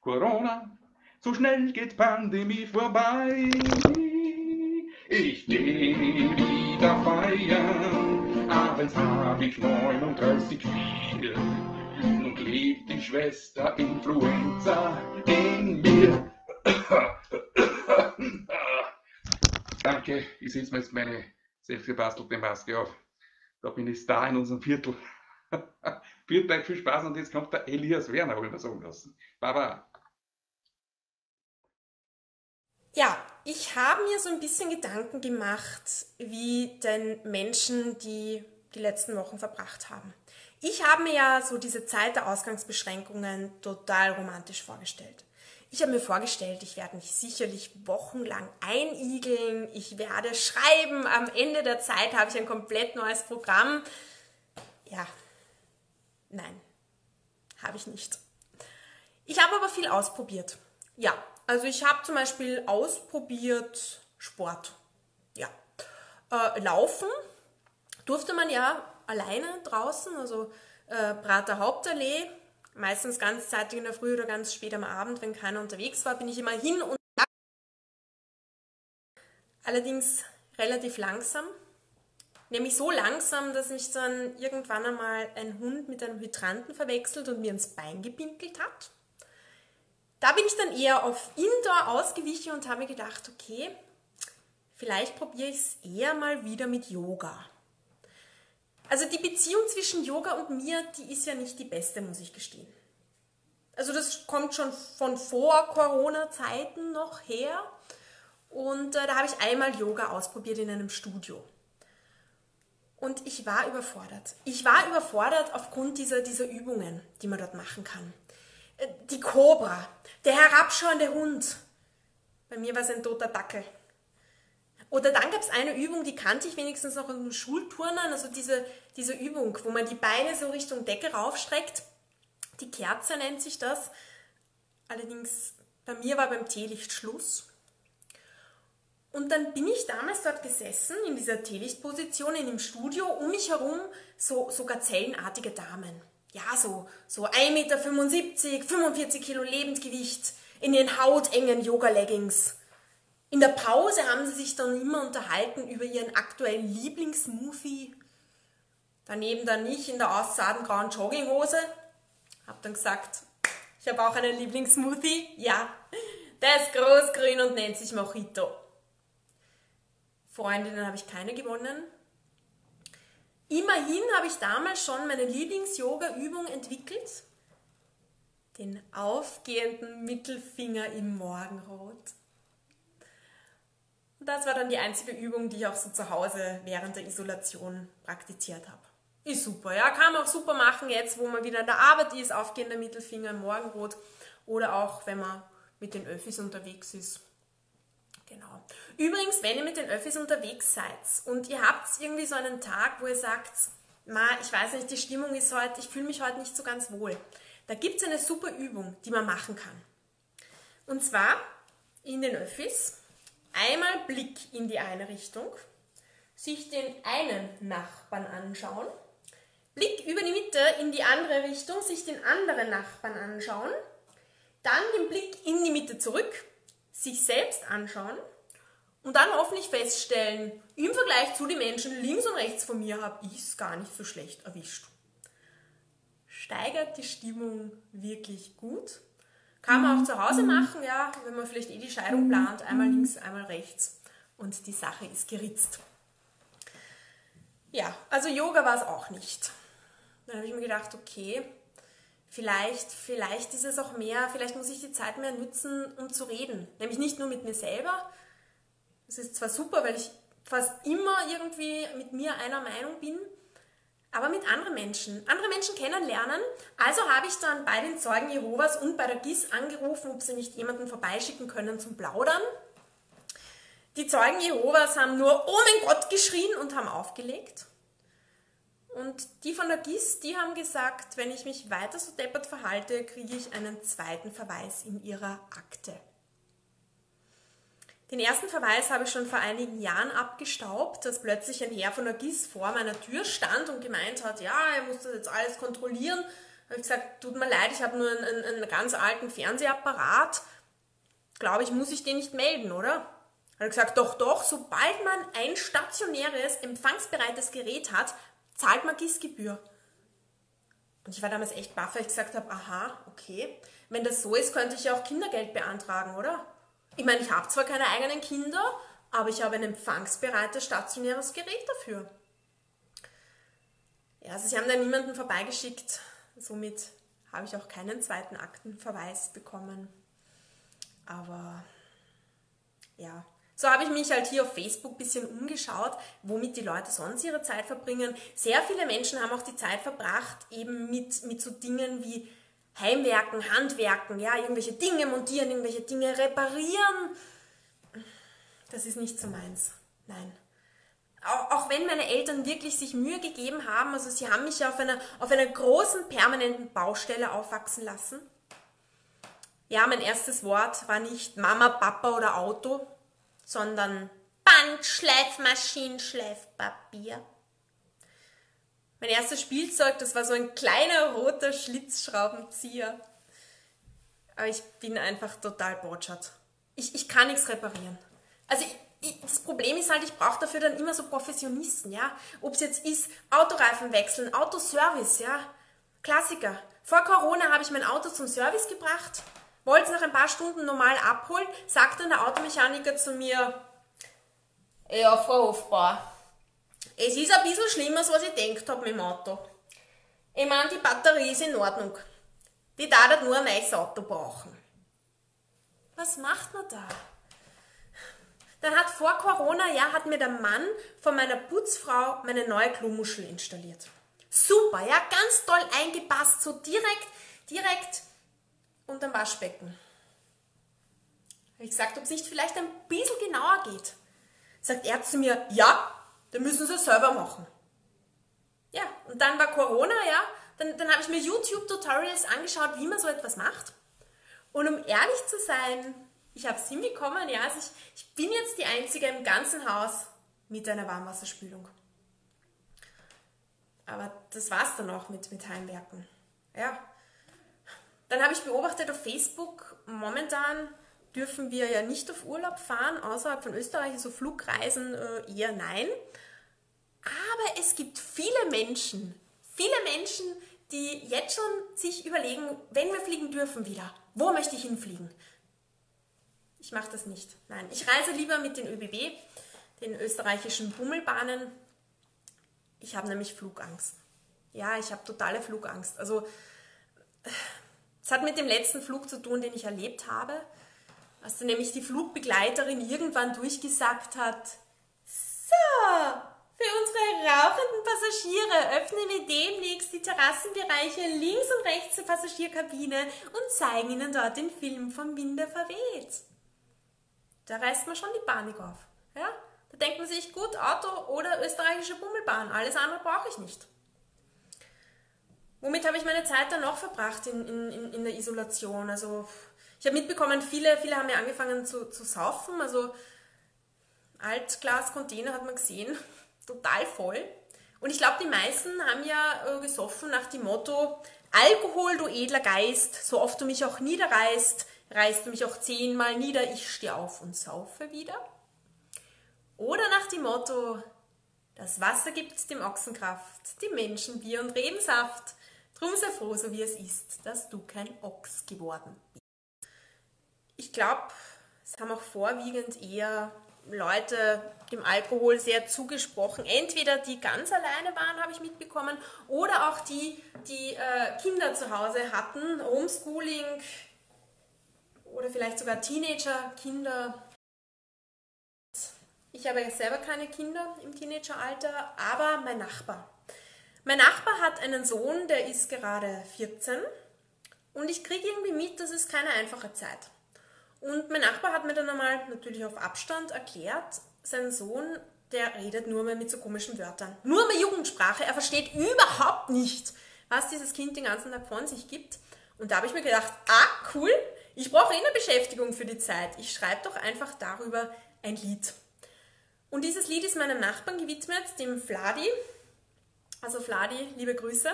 Corona, so schnell geht Pandemie vorbei. Ich geh wieder feiern, abends hab ich neununddreißig Bier. Nun klebt die Schwester Influenza in mir. Danke, ich setze mir jetzt meine selbstgebastelte Maske auf. Da bin ich Star in unserem Viertel. Viertel, viel Spaß, und jetzt kommt der Elias Werner, wollen wir sagen lassen. Baba! Ja, ich habe mir so ein bisschen Gedanken gemacht, wie denn Menschen, die die letzten Wochen verbracht haben. Ich habe mir ja so diese Zeit der Ausgangsbeschränkungen total romantisch vorgestellt. Ich habe mir vorgestellt, ich werde mich sicherlich wochenlang einigeln, ich werde schreiben, am Ende der Zeit habe ich ein komplett neues Programm. Ja, nein, habe ich nicht. Ich habe aber viel ausprobiert. Ja, also ich habe zum Beispiel ausprobiert Sport. Ja, äh, Laufen durfte man ja alleine draußen, also äh, Prater Hauptallee. Meistens ganzzeitig in der Früh oder ganz spät am Abend, wenn keiner unterwegs war, bin ich immer hin und her. Allerdings relativ langsam. Nämlich so langsam, dass mich dann irgendwann einmal ein Hund mit einem Hydranten verwechselt und mir ins Bein gepinkelt hat. Da bin ich dann eher auf Indoor ausgewichen und habe mir gedacht, okay, vielleicht probiere ich es eher mal wieder mit Yoga. Also die Beziehung zwischen Yoga und mir, die ist ja nicht die beste, muss ich gestehen. Also das kommt schon von vor Corona-Zeiten noch her. Und äh, da habe ich einmal Yoga ausprobiert in einem Studio. Und ich war überfordert. Ich war überfordert aufgrund dieser, dieser Übungen, die man dort machen kann. Die Kobra, der herabschauende Hund. Bei mir war es ein toter Dackel. Oder dann gab es eine Übung, die kannte ich wenigstens noch in den Schulturnern, also diese, diese Übung, wo man die Beine so Richtung Decke raufstreckt. Die Kerze nennt sich das. Allerdings, bei mir war beim Teelicht Schluss. Und dann bin ich damals dort gesessen, in dieser Teelichtposition, in dem Studio, um mich herum so, so gazellenartige Damen. Ja, so, so ein Meter fünfundsiebzig, fünfundvierzig Kilo Lebendgewicht, in den hautengen Yoga-Leggings. In der Pause haben sie sich dann immer unterhalten über ihren aktuellen Lieblingsmovie. Daneben dann ich in der aussadengrauen Jogginghose. Hab dann gesagt, ich habe auch einen Lieblingssmoothie. Ja, der ist großgrün und nennt sich Mojito. Freundinnen habe ich keine gewonnen. Immerhin habe ich damals schon meine Lieblings-Yoga-Übung entwickelt. Den aufgehenden Mittelfinger im Morgenrot. Und das war dann die einzige Übung, die ich auch so zu Hause während der Isolation praktiziert habe. Ist super, ja, kann man auch super machen jetzt, wo man wieder in der Arbeit ist, aufgehender Mittelfinger im Morgenrot. Oder auch, wenn man mit den Öffis unterwegs ist. Genau. Übrigens, wenn ihr mit den Öffis unterwegs seid und ihr habt irgendwie so einen Tag, wo ihr sagt, Ma, ich weiß nicht, die Stimmung ist heute, ich fühle mich heute nicht so ganz wohl. Da gibt es eine super Übung, die man machen kann. Und zwar in den Öffis einmal Blick in die eine Richtung, sich den einen Nachbarn anschauen, Blick über die Mitte in die andere Richtung, sich den anderen Nachbarn anschauen, dann den Blick in die Mitte zurück, sich selbst anschauen und dann hoffentlich feststellen, im Vergleich zu den Menschen links und rechts von mir habe ich es gar nicht so schlecht erwischt. Steigert die Stimmung wirklich gut. Kann man auch zu Hause machen, ja, wenn man vielleicht eh die Scheidung plant, einmal links, einmal rechts und die Sache ist geritzt. Ja, also Yoga war es auch nicht. Dann habe ich mir gedacht, okay, Vielleicht, vielleicht ist es auch mehr, vielleicht muss ich die Zeit mehr nutzen, um zu reden. Nämlich nicht nur mit mir selber. Das ist zwar super, weil ich fast immer irgendwie mit mir einer Meinung bin, aber mit anderen Menschen. Andere Menschen kennenlernen. Also habe ich dann bei den Zeugen Jehovas und bei der G I S angerufen, ob sie nicht jemanden vorbeischicken können zum Plaudern. Die Zeugen Jehovas haben nur, oh mein Gott, geschrien und haben aufgelegt. Und die von der G I S, die haben gesagt, wenn ich mich weiter so deppert verhalte, kriege ich einen zweiten Verweis in ihrer Akte. Den ersten Verweis habe ich schon vor einigen Jahren abgestaubt, dass plötzlich ein Herr von der G I S vor meiner Tür stand und gemeint hat, ja, er muss das jetzt alles kontrollieren. Da habe ich gesagt, tut mir leid, ich habe nur einen, einen ganz alten Fernsehapparat. Glaube ich, muss ich den nicht melden, oder? Er hat gesagt, doch, doch, sobald man ein stationäres, empfangsbereites Gerät hat, zahlt man G I S-Gebühr. Und ich war damals echt baff, weil ich gesagt habe, aha, okay, wenn das so ist, könnte ich ja auch Kindergeld beantragen, oder? Ich meine, ich habe zwar keine eigenen Kinder, aber ich habe ein empfangsbereites stationäres Gerät dafür. Ja, also sie haben da niemanden vorbeigeschickt, somit habe ich auch keinen zweiten Aktenverweis bekommen. Aber ja. So habe ich mich halt hier auf Facebook ein bisschen umgeschaut, womit die Leute sonst ihre Zeit verbringen. Sehr viele Menschen haben auch die Zeit verbracht, eben mit, mit so Dingen wie Heimwerken, Handwerken, ja, irgendwelche Dinge montieren, irgendwelche Dinge reparieren. Das ist nicht so meins, nein. Auch, auch wenn meine Eltern wirklich sich Mühe gegeben haben, also sie haben mich ja auf einer, auf einer großen, permanenten Baustelle aufwachsen lassen. Ja, mein erstes Wort war nicht Mama, Papa oder Auto, sondern Band, Schleifmaschinen, Schleifpapier. Mein erstes Spielzeug, das war so ein kleiner roter Schlitzschraubenzieher. Aber ich bin einfach total botschert. Ich, ich kann nichts reparieren. Also ich, ich, das Problem ist halt, ich brauche dafür dann immer so Professionisten, ja. Ob es jetzt ist, Autoreifen wechseln, Autoservice, ja. Klassiker. Vor Corona habe ich mein Auto zum Service gebracht. Wollte es nach ein paar Stunden normal abholen, sagt dann der Automechaniker zu mir, ja, Frau Hofbauer, es ist ein bisschen schlimmer, als ich gedacht habe mit dem Auto. Ich meine, die Batterie ist in Ordnung. Die darf nur ein neues Auto brauchen. Was macht man da? vor Corona, ja, hat mir der Mann von meiner Putzfrau meine neue Klomuschel installiert. Super, ja, ganz toll eingepasst, so direkt, direkt unterm Waschbecken. Habe ich gesagt, ob es nicht vielleicht ein bisschen genauer geht. Sagt er zu mir, ja, dann müssen Sie selber machen. Ja, und dann war Corona, ja, dann, dann habe ich mir YouTube-Tutorials angeschaut, wie man so etwas macht. Und um ehrlich zu sein, ich habe es hinbekommen, ja, also ich, ich bin jetzt die Einzige im ganzen Haus mit einer Warmwasserspülung. Aber das war es dann auch mit, mit Heimwerken. Ja. Dann habe ich beobachtet auf Facebook, momentan dürfen wir ja nicht auf Urlaub fahren, außerhalb von Österreich, so also Flugreisen äh, eher nein. Aber es gibt viele Menschen, viele Menschen, die jetzt schon sich überlegen, wenn wir fliegen dürfen wieder, wo möchte ich hinfliegen? Ich mache das nicht. Nein, ich reise lieber mit den Ö B B, den österreichischen Bummelbahnen. Ich habe nämlich Flugangst. Ja, ich habe totale Flugangst. Also, es hat mit dem letzten Flug zu tun, den ich erlebt habe, als dann nämlich die Flugbegleiterin irgendwann durchgesagt hat, so, für unsere rauchenden Passagiere öffnen wir demnächst die Terrassenbereiche links und rechts der Passagierkabine und zeigen Ihnen dort den Film vom Winde verweht. Da reißt man schon die Panik auf. Ja? Da denkt man sich, gut, Auto oder österreichische Bummelbahn, alles andere brauche ich nicht. Womit habe ich meine Zeit dann noch verbracht in, in, in der Isolation? Also, ich habe mitbekommen, viele, viele haben ja angefangen zu, zu saufen, also Altglas-Container hat man gesehen, total voll. Und ich glaube, die meisten haben ja äh, gesoffen nach dem Motto, Alkohol, du edler Geist, so oft du mich auch niederreißt, reißt du mich auch zehnmal nieder, ich stehe auf und saufe wieder. Oder nach dem Motto, das Wasser gibt dem Ochsen Kraft, dem Menschen Bier und Rebensaft, drum sei froh, so wie es ist, dass du kein Ochs geworden bist. Ich glaube, es haben auch vorwiegend eher Leute dem Alkohol sehr zugesprochen. Entweder die ganz alleine waren, habe ich mitbekommen, oder auch die, die äh, Kinder zu Hause hatten, Homeschooling oder vielleicht sogar Teenager, Kinder. Ich habe ja selber keine Kinder im Teenageralter, aber mein Nachbar. Mein Nachbar hat einen Sohn, der ist gerade vierzehn und ich kriege irgendwie mit, das ist keine einfache Zeit. Und mein Nachbar hat mir dann einmal, natürlich auf Abstand, erklärt, sein Sohn, der redet nur mehr mit so komischen Wörtern. Nur mehr Jugendsprache, er versteht überhaupt nicht, was dieses Kind den ganzen Tag von sich gibt. Und da habe ich mir gedacht, ah, cool, ich brauche eh eine Beschäftigung für die Zeit. Ich schreibe doch einfach darüber ein Lied. Und dieses Lied ist meinem Nachbarn gewidmet, dem Vladi. Also Vladi, liebe Grüße,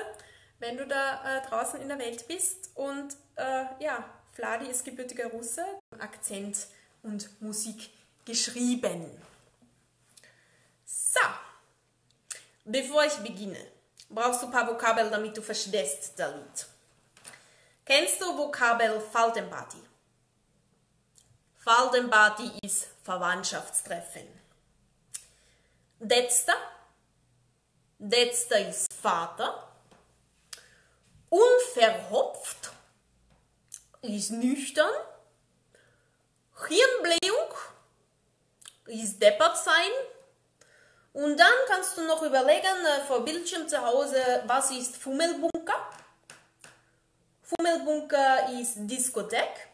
wenn du da äh, draußen in der Welt bist. Und äh, ja, Vladi ist gebürtiger Russe, Akzent und Musik geschrieben. So, bevor ich beginne, brauchst du ein paar Vokabeln, damit du verstehst das Lied. Kennst du Vokabel Faltenparty? Faltenparty ist Verwandtschaftstreffen. Detster, Detster ist Vater. Unverhopft ist nüchtern. Hirnblähung ist deppert sein. Und dann kannst du noch überlegen, vor Bildschirm zu Hause, was ist Fummelbunker? Fummelbunker ist Diskothek.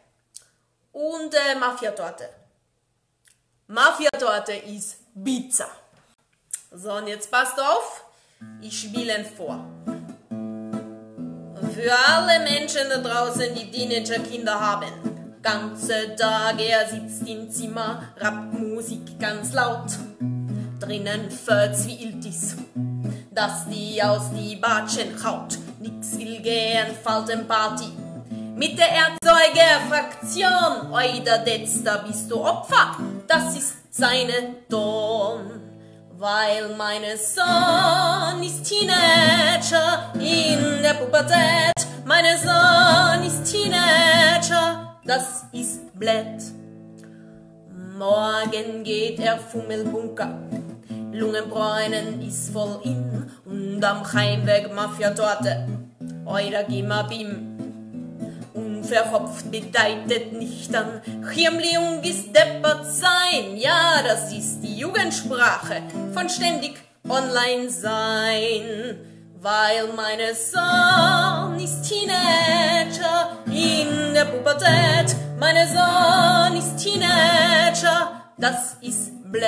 Und äh, Mafiatorte. Mafiatorte ist Pizza. So, und jetzt passt auf, ich spiele vor. Für alle Menschen da draußen, die Teenager-Kinder haben. Ganze Tage, er sitzt im Zimmer, Rapmusik ganz laut. Drinnen verzwielt ist, dass die aus die Batschen haut. Nix will gehen, Faltenparty. Mit der Erzeugerfraktion, oida Detster, bist du Opfer. Das ist seine Ton. Weil meine Sohn ist Teenager in der Pubertät. Meine Sohn ist Teenager. Das ist blöd. Morgen geht er Fummelbunker. Lungenbräunen ist voll in. Und am Heimweg Mafiatorte. Euer Gimabim. Und unverhopft bedeutet nicht an Hirnblähunges deppert sein. Ja, das ist die Jugendsprache von ständig online sein. Weil meine Sohn ist Teenager in der Pubertät, meine Sohn ist Teenager, das ist blöd.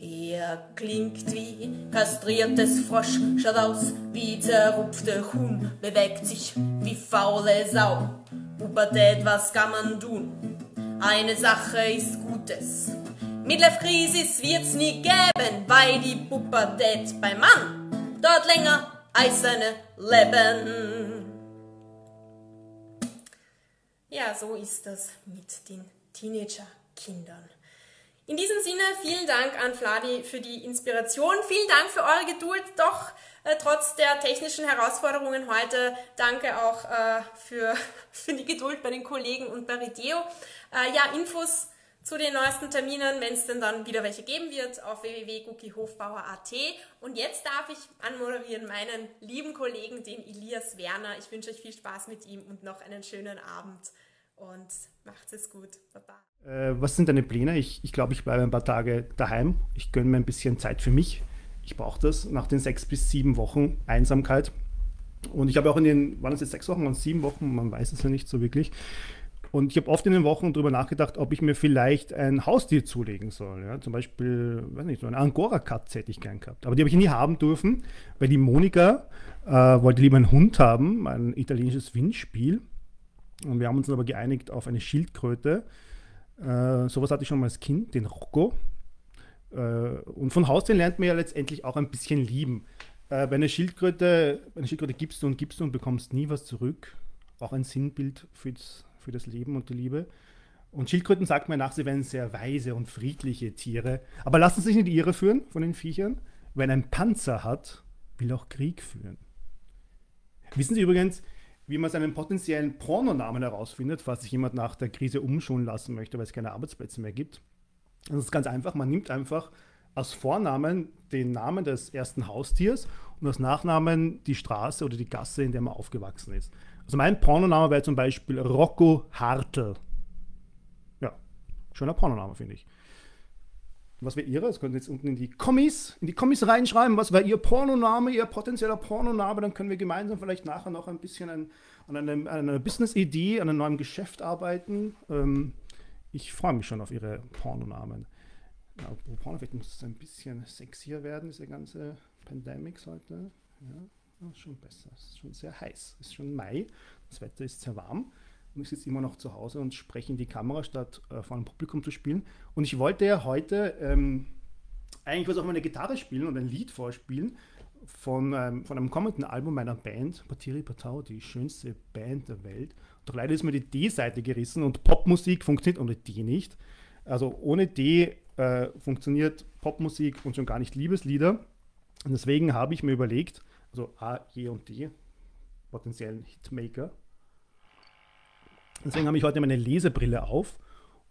Er klingt wie kastriertes Frosch, schaut aus wie zerrupfte Huhn, bewegt sich wie faule Sau. Pubertät, was kann man tun? Eine Sache ist Gutes. Midlife-Krisis wird's nie geben, weil die Pubertät beim Mann dort länger als seine Leben. Ja, so ist das mit den Teenager-Kindern. In diesem Sinne, vielen Dank an Vladi für die Inspiration. Vielen Dank für eure Geduld, doch äh, trotz der technischen Herausforderungen heute. Danke auch äh, für, für die Geduld bei den Kollegen und bei Rideo. Äh, ja, Infos zu den neuesten Terminen, wenn es denn dann wieder welche geben wird, auf w w w punkt guggi hofbauer punkt a t. Und jetzt darf ich anmoderieren meinen lieben Kollegen, den Elias Werner. Ich wünsche euch viel Spaß mit ihm und noch einen schönen Abend. Und macht es gut. Baba. Äh, was sind deine Pläne? Ich, ich glaube, ich bleibe ein paar Tage daheim. Ich gönne mir ein bisschen Zeit für mich. Ich brauche das nach den sechs bis sieben Wochen Einsamkeit. Und ich habe auch in den, waren es jetzt sechs Wochen, waren es sieben Wochen, man weiß es ja nicht so wirklich. Und ich habe oft in den Wochen darüber nachgedacht, ob ich mir vielleicht ein Haustier zulegen soll. Ja, zum Beispiel, weiß nicht, so eine Angora-Katze hätte ich gern gehabt. Aber die habe ich nie haben dürfen, weil die Monika äh, wollte lieber einen Hund haben, ein italienisches Windspiel. Und wir haben uns dann aber geeinigt auf eine Schildkröte. Äh, sowas hatte ich schon mal als Kind, den Rocco. Äh, und von Haustieren lernt man ja letztendlich auch ein bisschen lieben. Äh, bei einer Schildkröte, bei einer Schildkröte gibst du und gibst du und bekommst nie was zurück. Auch ein Sinnbild fürs für das Leben und die Liebe. Und Schildkröten sagt man nach, sie wären sehr weise und friedliche Tiere. Aber lassen Sie sich nicht irreführen von den Viechern. Wenn ein Panzer hat, will auch Krieg führen. Wissen Sie übrigens, wie man seinen potenziellen Pornonamen herausfindet, falls sich jemand nach der Krise umschulen lassen möchte, weil es keine Arbeitsplätze mehr gibt? Das ist ganz einfach. Man nimmt einfach als Vornamen den Namen des ersten Haustiers und als Nachnamen die Straße oder die Gasse, in der man aufgewachsen ist. Also mein Pornoname wäre zum Beispiel Rocco Hartl. Ja, schöner Pornoname, finde ich. Was wäre Ihre? Das könnt ihr jetzt unten in die Kommis, in die Kommis reinschreiben. Was wäre Ihr Pornoname, Ihr potenzieller Pornoname? Dann können wir gemeinsam vielleicht nachher noch ein bisschen an, an, einem, an einer Business-Idee, an einem neuen Geschäft arbeiten. Ähm, ich freue mich schon auf Ihre Pornonamen. Ja, Porno, vielleicht muss es ein bisschen sexier werden, diese ganze Pandemix heute. Ja. Das ist schon besser, es ist schon sehr heiß, es ist schon Mai, das Wetter ist sehr warm und ich sitze immer noch zu Hause und spreche in die Kamera, statt äh, vor einem Publikum zu spielen. Und ich wollte ja heute ähm, eigentlich was auf meine Gitarre spielen und ein Lied vorspielen von, ähm, von einem kommenden Album meiner Band, Patiri Patau, die schönste Band der Welt. Doch leider ist mir die D-Seite gerissen und Popmusik funktioniert ohne D nicht. Also ohne D äh, funktioniert Popmusik und schon gar nicht Liebeslieder. Und deswegen habe ich mir überlegt, also A, E und D, potenziellen Hitmaker. Deswegen habe ich heute meine Lesebrille auf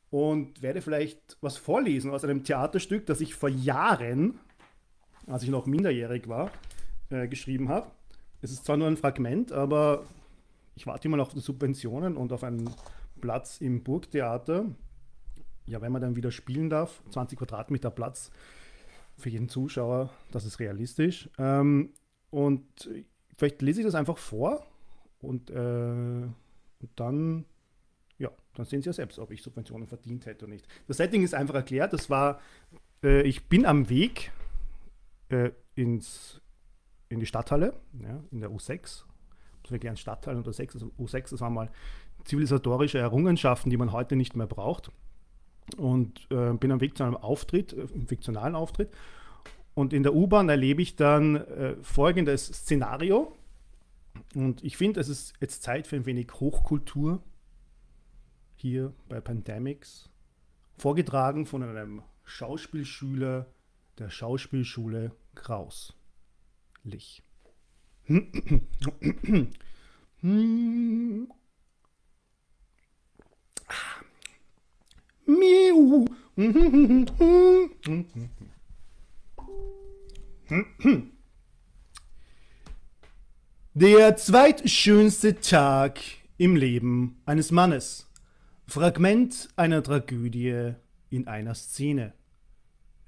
und werde vielleicht was vorlesen aus einem Theaterstück, das ich vor Jahren, als ich noch minderjährig war, äh, geschrieben habe. Es ist zwar nur ein Fragment, aber ich warte immer noch auf Subventionen und auf einen Platz im Burgtheater. Ja, wenn man dann wieder spielen darf, zwanzig Quadratmeter Platz für jeden Zuschauer, das ist realistisch. Ähm, Und vielleicht lese ich das einfach vor und, äh, und dann, ja, dann sehen Sie ja selbst, ob ich Subventionen verdient hätte oder nicht. Das Setting ist einfach erklärt. Das war, äh, ich bin am Weg äh, ins, in die Stadthalle, ja, in der U sechs. Das war gern Stadthalle und U sechs. Also U sechs, das waren mal zivilisatorische Errungenschaften, die man heute nicht mehr braucht. Und äh, bin am Weg zu einem Auftritt, einem fiktionalen Auftritt. Und in der U-Bahn erlebe ich dann äh, folgendes Szenario. Und ich finde, es ist jetzt Zeit für ein wenig Hochkultur hier bei Pandemix. Vorgetragen von einem Schauspielschüler der Schauspielschule Krauslich. Miau. Der zweitschönste Tag Im Leben eines Mannes. Fragment einer Tragödie in einer Szene.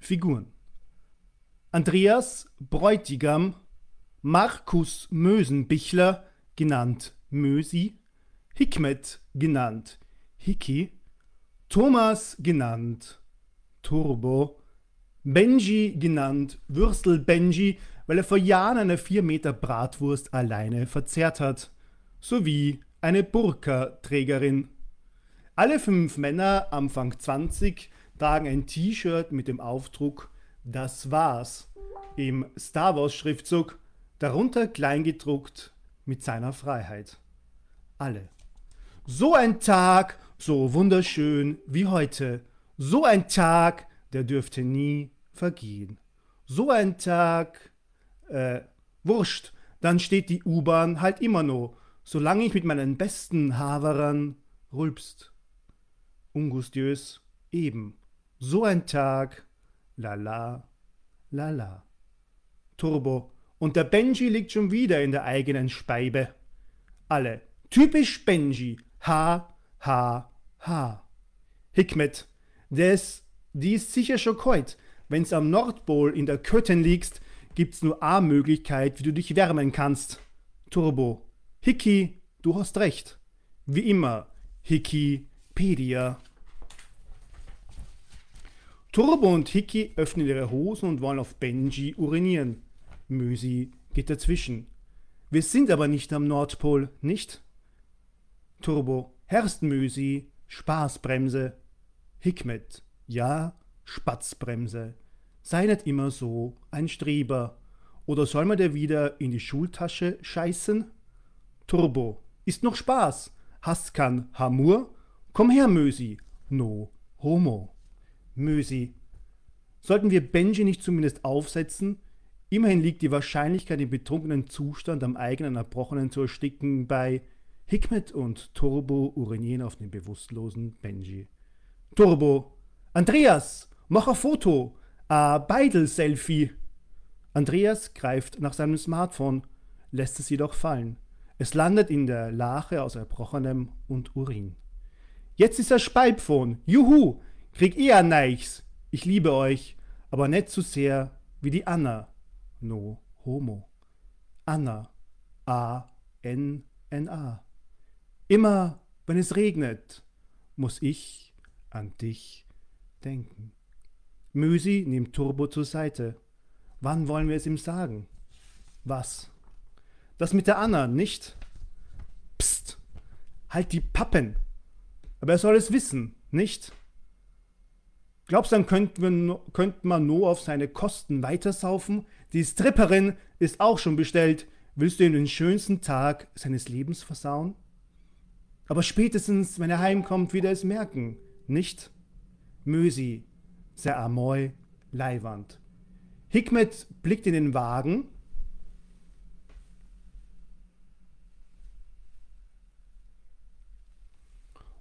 Figuren: Andreas Bräutigam, Markus Mösenbichler, genannt Mösi, Hikmet, genannt Hiki, Thomas, genannt Turbo, Benji, genannt Würstel Benji, weil er vor Jahren eine vier Meter Bratwurst alleine verzehrt hat, sowie eine Burka-Trägerin. Alle fünf Männer, Anfang zwanzig, tragen ein T-Shirt mit dem Aufdruck "Das war's" im Star Wars Schriftzug, darunter kleingedruckt "Mit seiner Freiheit". Alle. So ein Tag, so wunderschön wie heute. So ein Tag, der dürfte nie vergehen. So ein Tag, äh, wurscht, dann steht die U-Bahn halt immer noch, solange ich mit meinen besten Haverern rülpst. Ungustiös, eben. So ein Tag, lala, lala. Turbo, und der Benji liegt schon wieder in der eigenen Speibe. Alle. Typisch Benji, ha, ha, ha. Hikmet, des, die ist sicher schon kalt. Wenn's am Nordpol in der Kötten liegst, gibt's nur eine Möglichkeit, wie du dich wärmen kannst. Turbo, Hiki, du hast recht. Wie immer, Hikipedia. Turbo und Hiki öffnen ihre Hosen und wollen auf Benji urinieren. Mösi geht dazwischen. Wir sind aber nicht am Nordpol, nicht? Turbo, Herrst Mösi, Spaßbremse. Hikmet, ja, Spatzbremse. Sei nicht immer so ein Streber. Oder soll man dir wieder in die Schultasche scheißen? Turbo, ist noch Spaß. Hast kann Hamur? Komm her, Mösi. No homo. Mösi, sollten wir Benji nicht zumindest aufsetzen? Immerhin liegt die Wahrscheinlichkeit, im betrunkenen Zustand am eigenen Erbrochenen zu ersticken, bei Hikmet und Turbo urinieren auf den bewusstlosen Benji. Turbo, Andreas, mach ein Foto, ein Beidel-Selfie. Andreas greift nach seinem Smartphone, lässt es jedoch fallen. Es landet in der Lache aus Erbrochenem und Urin. Jetzt ist das Speibphone, juhu, krieg eh ein Neichs. Ich liebe euch, aber nicht so sehr wie die Anna. No homo. Anna. A N N A. Immer, wenn es regnet, muss ich an dich denken. Mösi nimmt Turbo zur Seite. Wann wollen wir es ihm sagen? Was? Das mit der Anna, nicht? Psst. Halt die Pappen. Aber er soll es wissen, nicht? Glaubst du, dann könnten könnten man nur auf seine Kosten weitersaufen? Die Stripperin ist auch schon bestellt. Willst du ihm den schönsten Tag seines Lebens versauen? Aber spätestens, wenn er heimkommt, wird er es merken, nicht? Mösi, sehr amoy, leiwand. Hikmet blickt in den Wagen.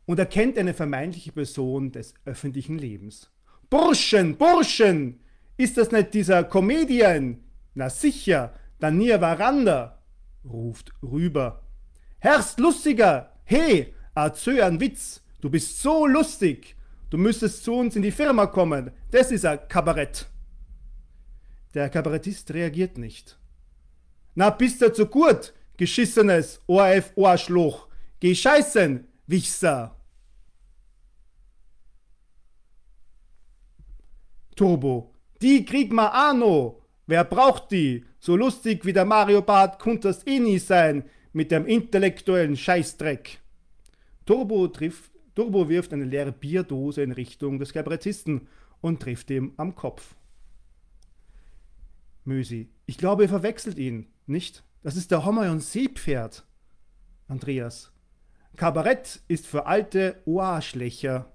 Und erkennt eine vermeintliche Person des öffentlichen Lebens. Burschen, Burschen! Ist das nicht dieser Comedian? Na sicher, Daniel Varanda, ruft rüber. Herrst Lustiger, hey, erzähl einen Witz, du bist so lustig, du müsstest zu uns in die Firma kommen, das ist ein Kabarett. Der Kabarettist reagiert nicht. Na bist du zu gut, geschissenes O R F-Ohrschloch, geh scheißen, Wichser. Turbo, die krieg ma Ano. Wer braucht die? So lustig wie der Mario Barth konntest eh nie sein mit dem intellektuellen Scheißdreck. Turbo, trifft, Turbo wirft eine leere Bierdose in Richtung des Kabarettisten und trifft ihm am Kopf. Mösi, ich glaube, ihr verwechselt ihn, nicht? Das ist der Homajon Sefat. Andreas, Kabarett ist für alte Oarschlächer.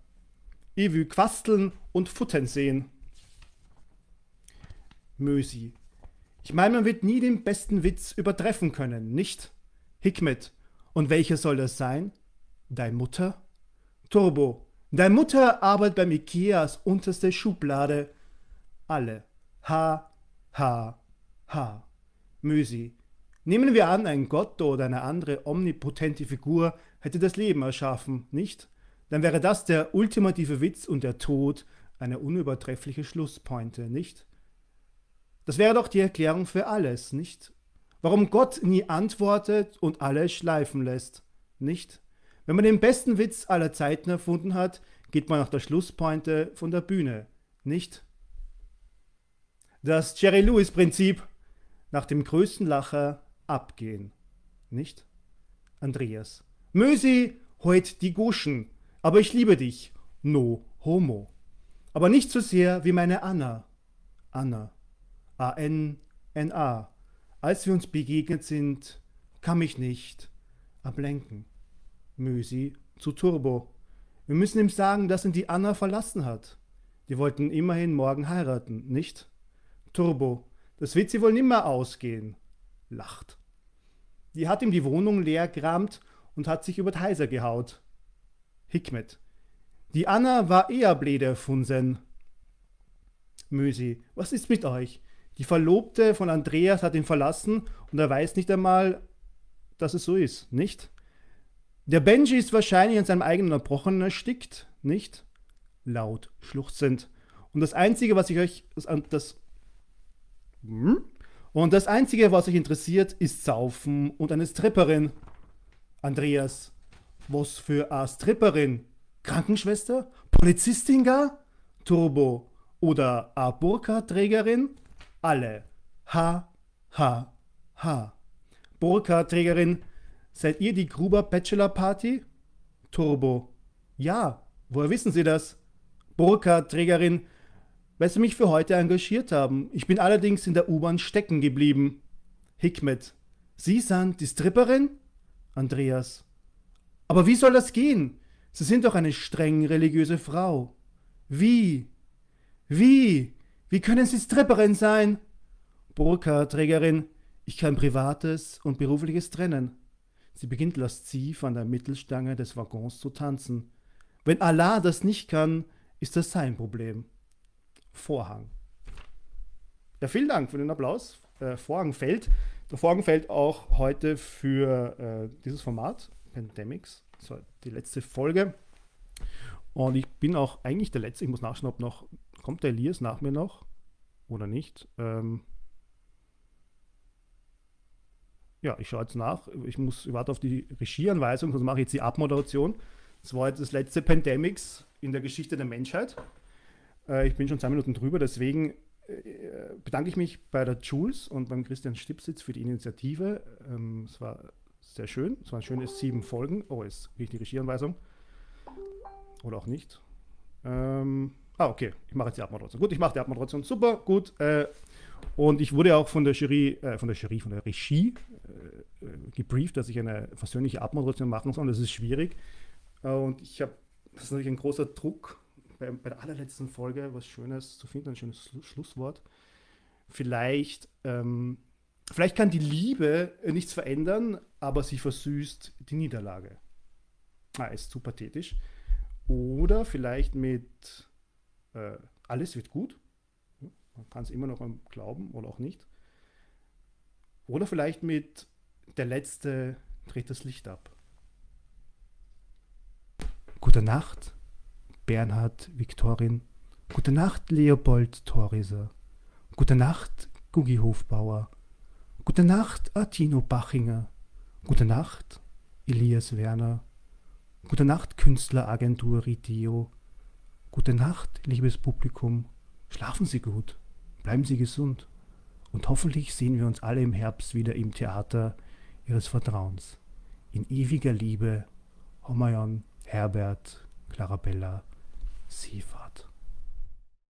Ich will quasteln und futtern sehen. Mösi, ich meine, man wird nie den besten Witz übertreffen können, nicht? Hikmet, und welcher soll das sein? Dein Mutter? Turbo, dein Mutter arbeitet beim Ikea als unterste Schublade. Alle, ha, ha, ha. Mösi, nehmen wir an, ein Gott oder eine andere omnipotente Figur hätte das Leben erschaffen, nicht? Dann wäre das der ultimative Witz und der Tod eine unübertreffliche Schlusspointe, nicht? Das wäre doch die Erklärung für alles, nicht? Warum Gott nie antwortet und alles schleifen lässt, nicht? Wenn man den besten Witz aller Zeiten erfunden hat, geht man nach der Schlusspointe von der Bühne, nicht? Das Jerry-Lewis-Prinzip, nach dem größten Lacher abgehen, nicht? Andreas. Mösi, heut die Guschen, aber ich liebe dich, no homo. Aber nicht so sehr wie meine Anna. Anna. A N N A. Als wir uns begegnet sind, kann mich nicht ablenken. Mösi zu Turbo. Wir müssen ihm sagen, dass ihn die Anna verlassen hat. Die wollten immerhin morgen heiraten, nicht? Turbo. Das wird sie wohl nimmer ausgehen. Lacht. Die hat ihm die Wohnung leer gerammt und hat sich über die Häuser gehaut. Hikmet. Die Anna war eher blöde Funsen. Mösi. Was ist mit euch? Die Verlobte von Andreas hat ihn verlassen und er weiß nicht einmal, dass es so ist, nicht? Der Benji ist wahrscheinlich an seinem eigenen Erbrochenen erstickt, nicht? Laut schluchzend. Und das Einzige, was ich euch... Das, das, und das Einzige, was euch interessiert, ist Saufen und eine Stripperin. Andreas. Was für eine Stripperin? Krankenschwester? Polizistin gar? Turbo. Oder eine Burka-Trägerin? Alle. Ha, ha, ha. Burka-Trägerin. Seid ihr die Gruber-Bachelor-Party? Turbo. Ja, woher wissen Sie das? Burka-Trägerin. Weil Sie mich für heute engagiert haben. Ich bin allerdings in der U-Bahn stecken geblieben. Hikmet. Sie sind die Stripperin? Andreas. Aber wie soll das gehen? Sie sind doch eine streng religiöse Frau. Wie? Wie? Wie können Sie Stripperin sein? Burka-Trägerin. Ich kann Privates und Berufliches trennen. Sie beginnt lasziv an der Mittelstange des Waggons zu tanzen. Wenn Allah das nicht kann, ist das sein Problem. Vorhang. Ja, vielen Dank für den Applaus. Äh, Vorhang fällt. Der Vorhang fällt auch heute für äh, dieses Format, Pandemix. Das war die letzte Folge. Und ich bin auch eigentlich der Letzte. Ich muss nachschauen, ob noch... Kommt der Elias nach mir noch? Oder nicht? Ähm... Ja, ich schaue jetzt nach. Ich muss, ich warte auf die Regieanweisung, sonst mache ich jetzt die Abmoderation. Das war jetzt das letzte Pandemix in der Geschichte der Menschheit. Äh, ich bin schon zwei Minuten drüber, deswegen äh, bedanke ich mich bei der Jules und beim Christian Stipsitz für die Initiative. Ähm, es war sehr schön. Es waren schöne sieben Folgen. Oh, jetzt kriege ich die Regieanweisung. Oder auch nicht. Ähm, ah, okay. Ich mache jetzt die Abmoderation. Gut, ich mache die Abmoderation. Super, gut. Äh, Und ich wurde auch von der Jury, äh, von der Jury, von der Regie äh, gebrieft, dass ich eine versöhnliche Abmoderation machen soll. Das ist schwierig. Äh, und ich habe, das ist natürlich ein großer Druck, bei, bei der allerletzten Folge was Schönes zu finden, ein schönes Schlusswort. Vielleicht, ähm, vielleicht kann die Liebe nichts verändern, aber sie versüßt die Niederlage. Ah, ist zu pathetisch. Oder vielleicht mit äh, alles wird gut. Man kann es immer noch glauben oder auch nicht. Oder vielleicht mit der Letzte dreht das Licht ab. Gute Nacht, Bernhard Viktorin. Gute Nacht, Leopold Toriser. Gute Nacht, Guggi Hofbauer. Gute Nacht, Artino Bachinger. Gute Nacht, Elias Werner. Gute Nacht, Künstleragentur Rideo. Gute Nacht, liebes Publikum. Schlafen Sie gut. Bleiben Sie gesund und hoffentlich sehen wir uns alle im Herbst wieder im Theater Ihres Vertrauens. In ewiger Liebe, Homajon, Herbert, Clarabella, Sefat.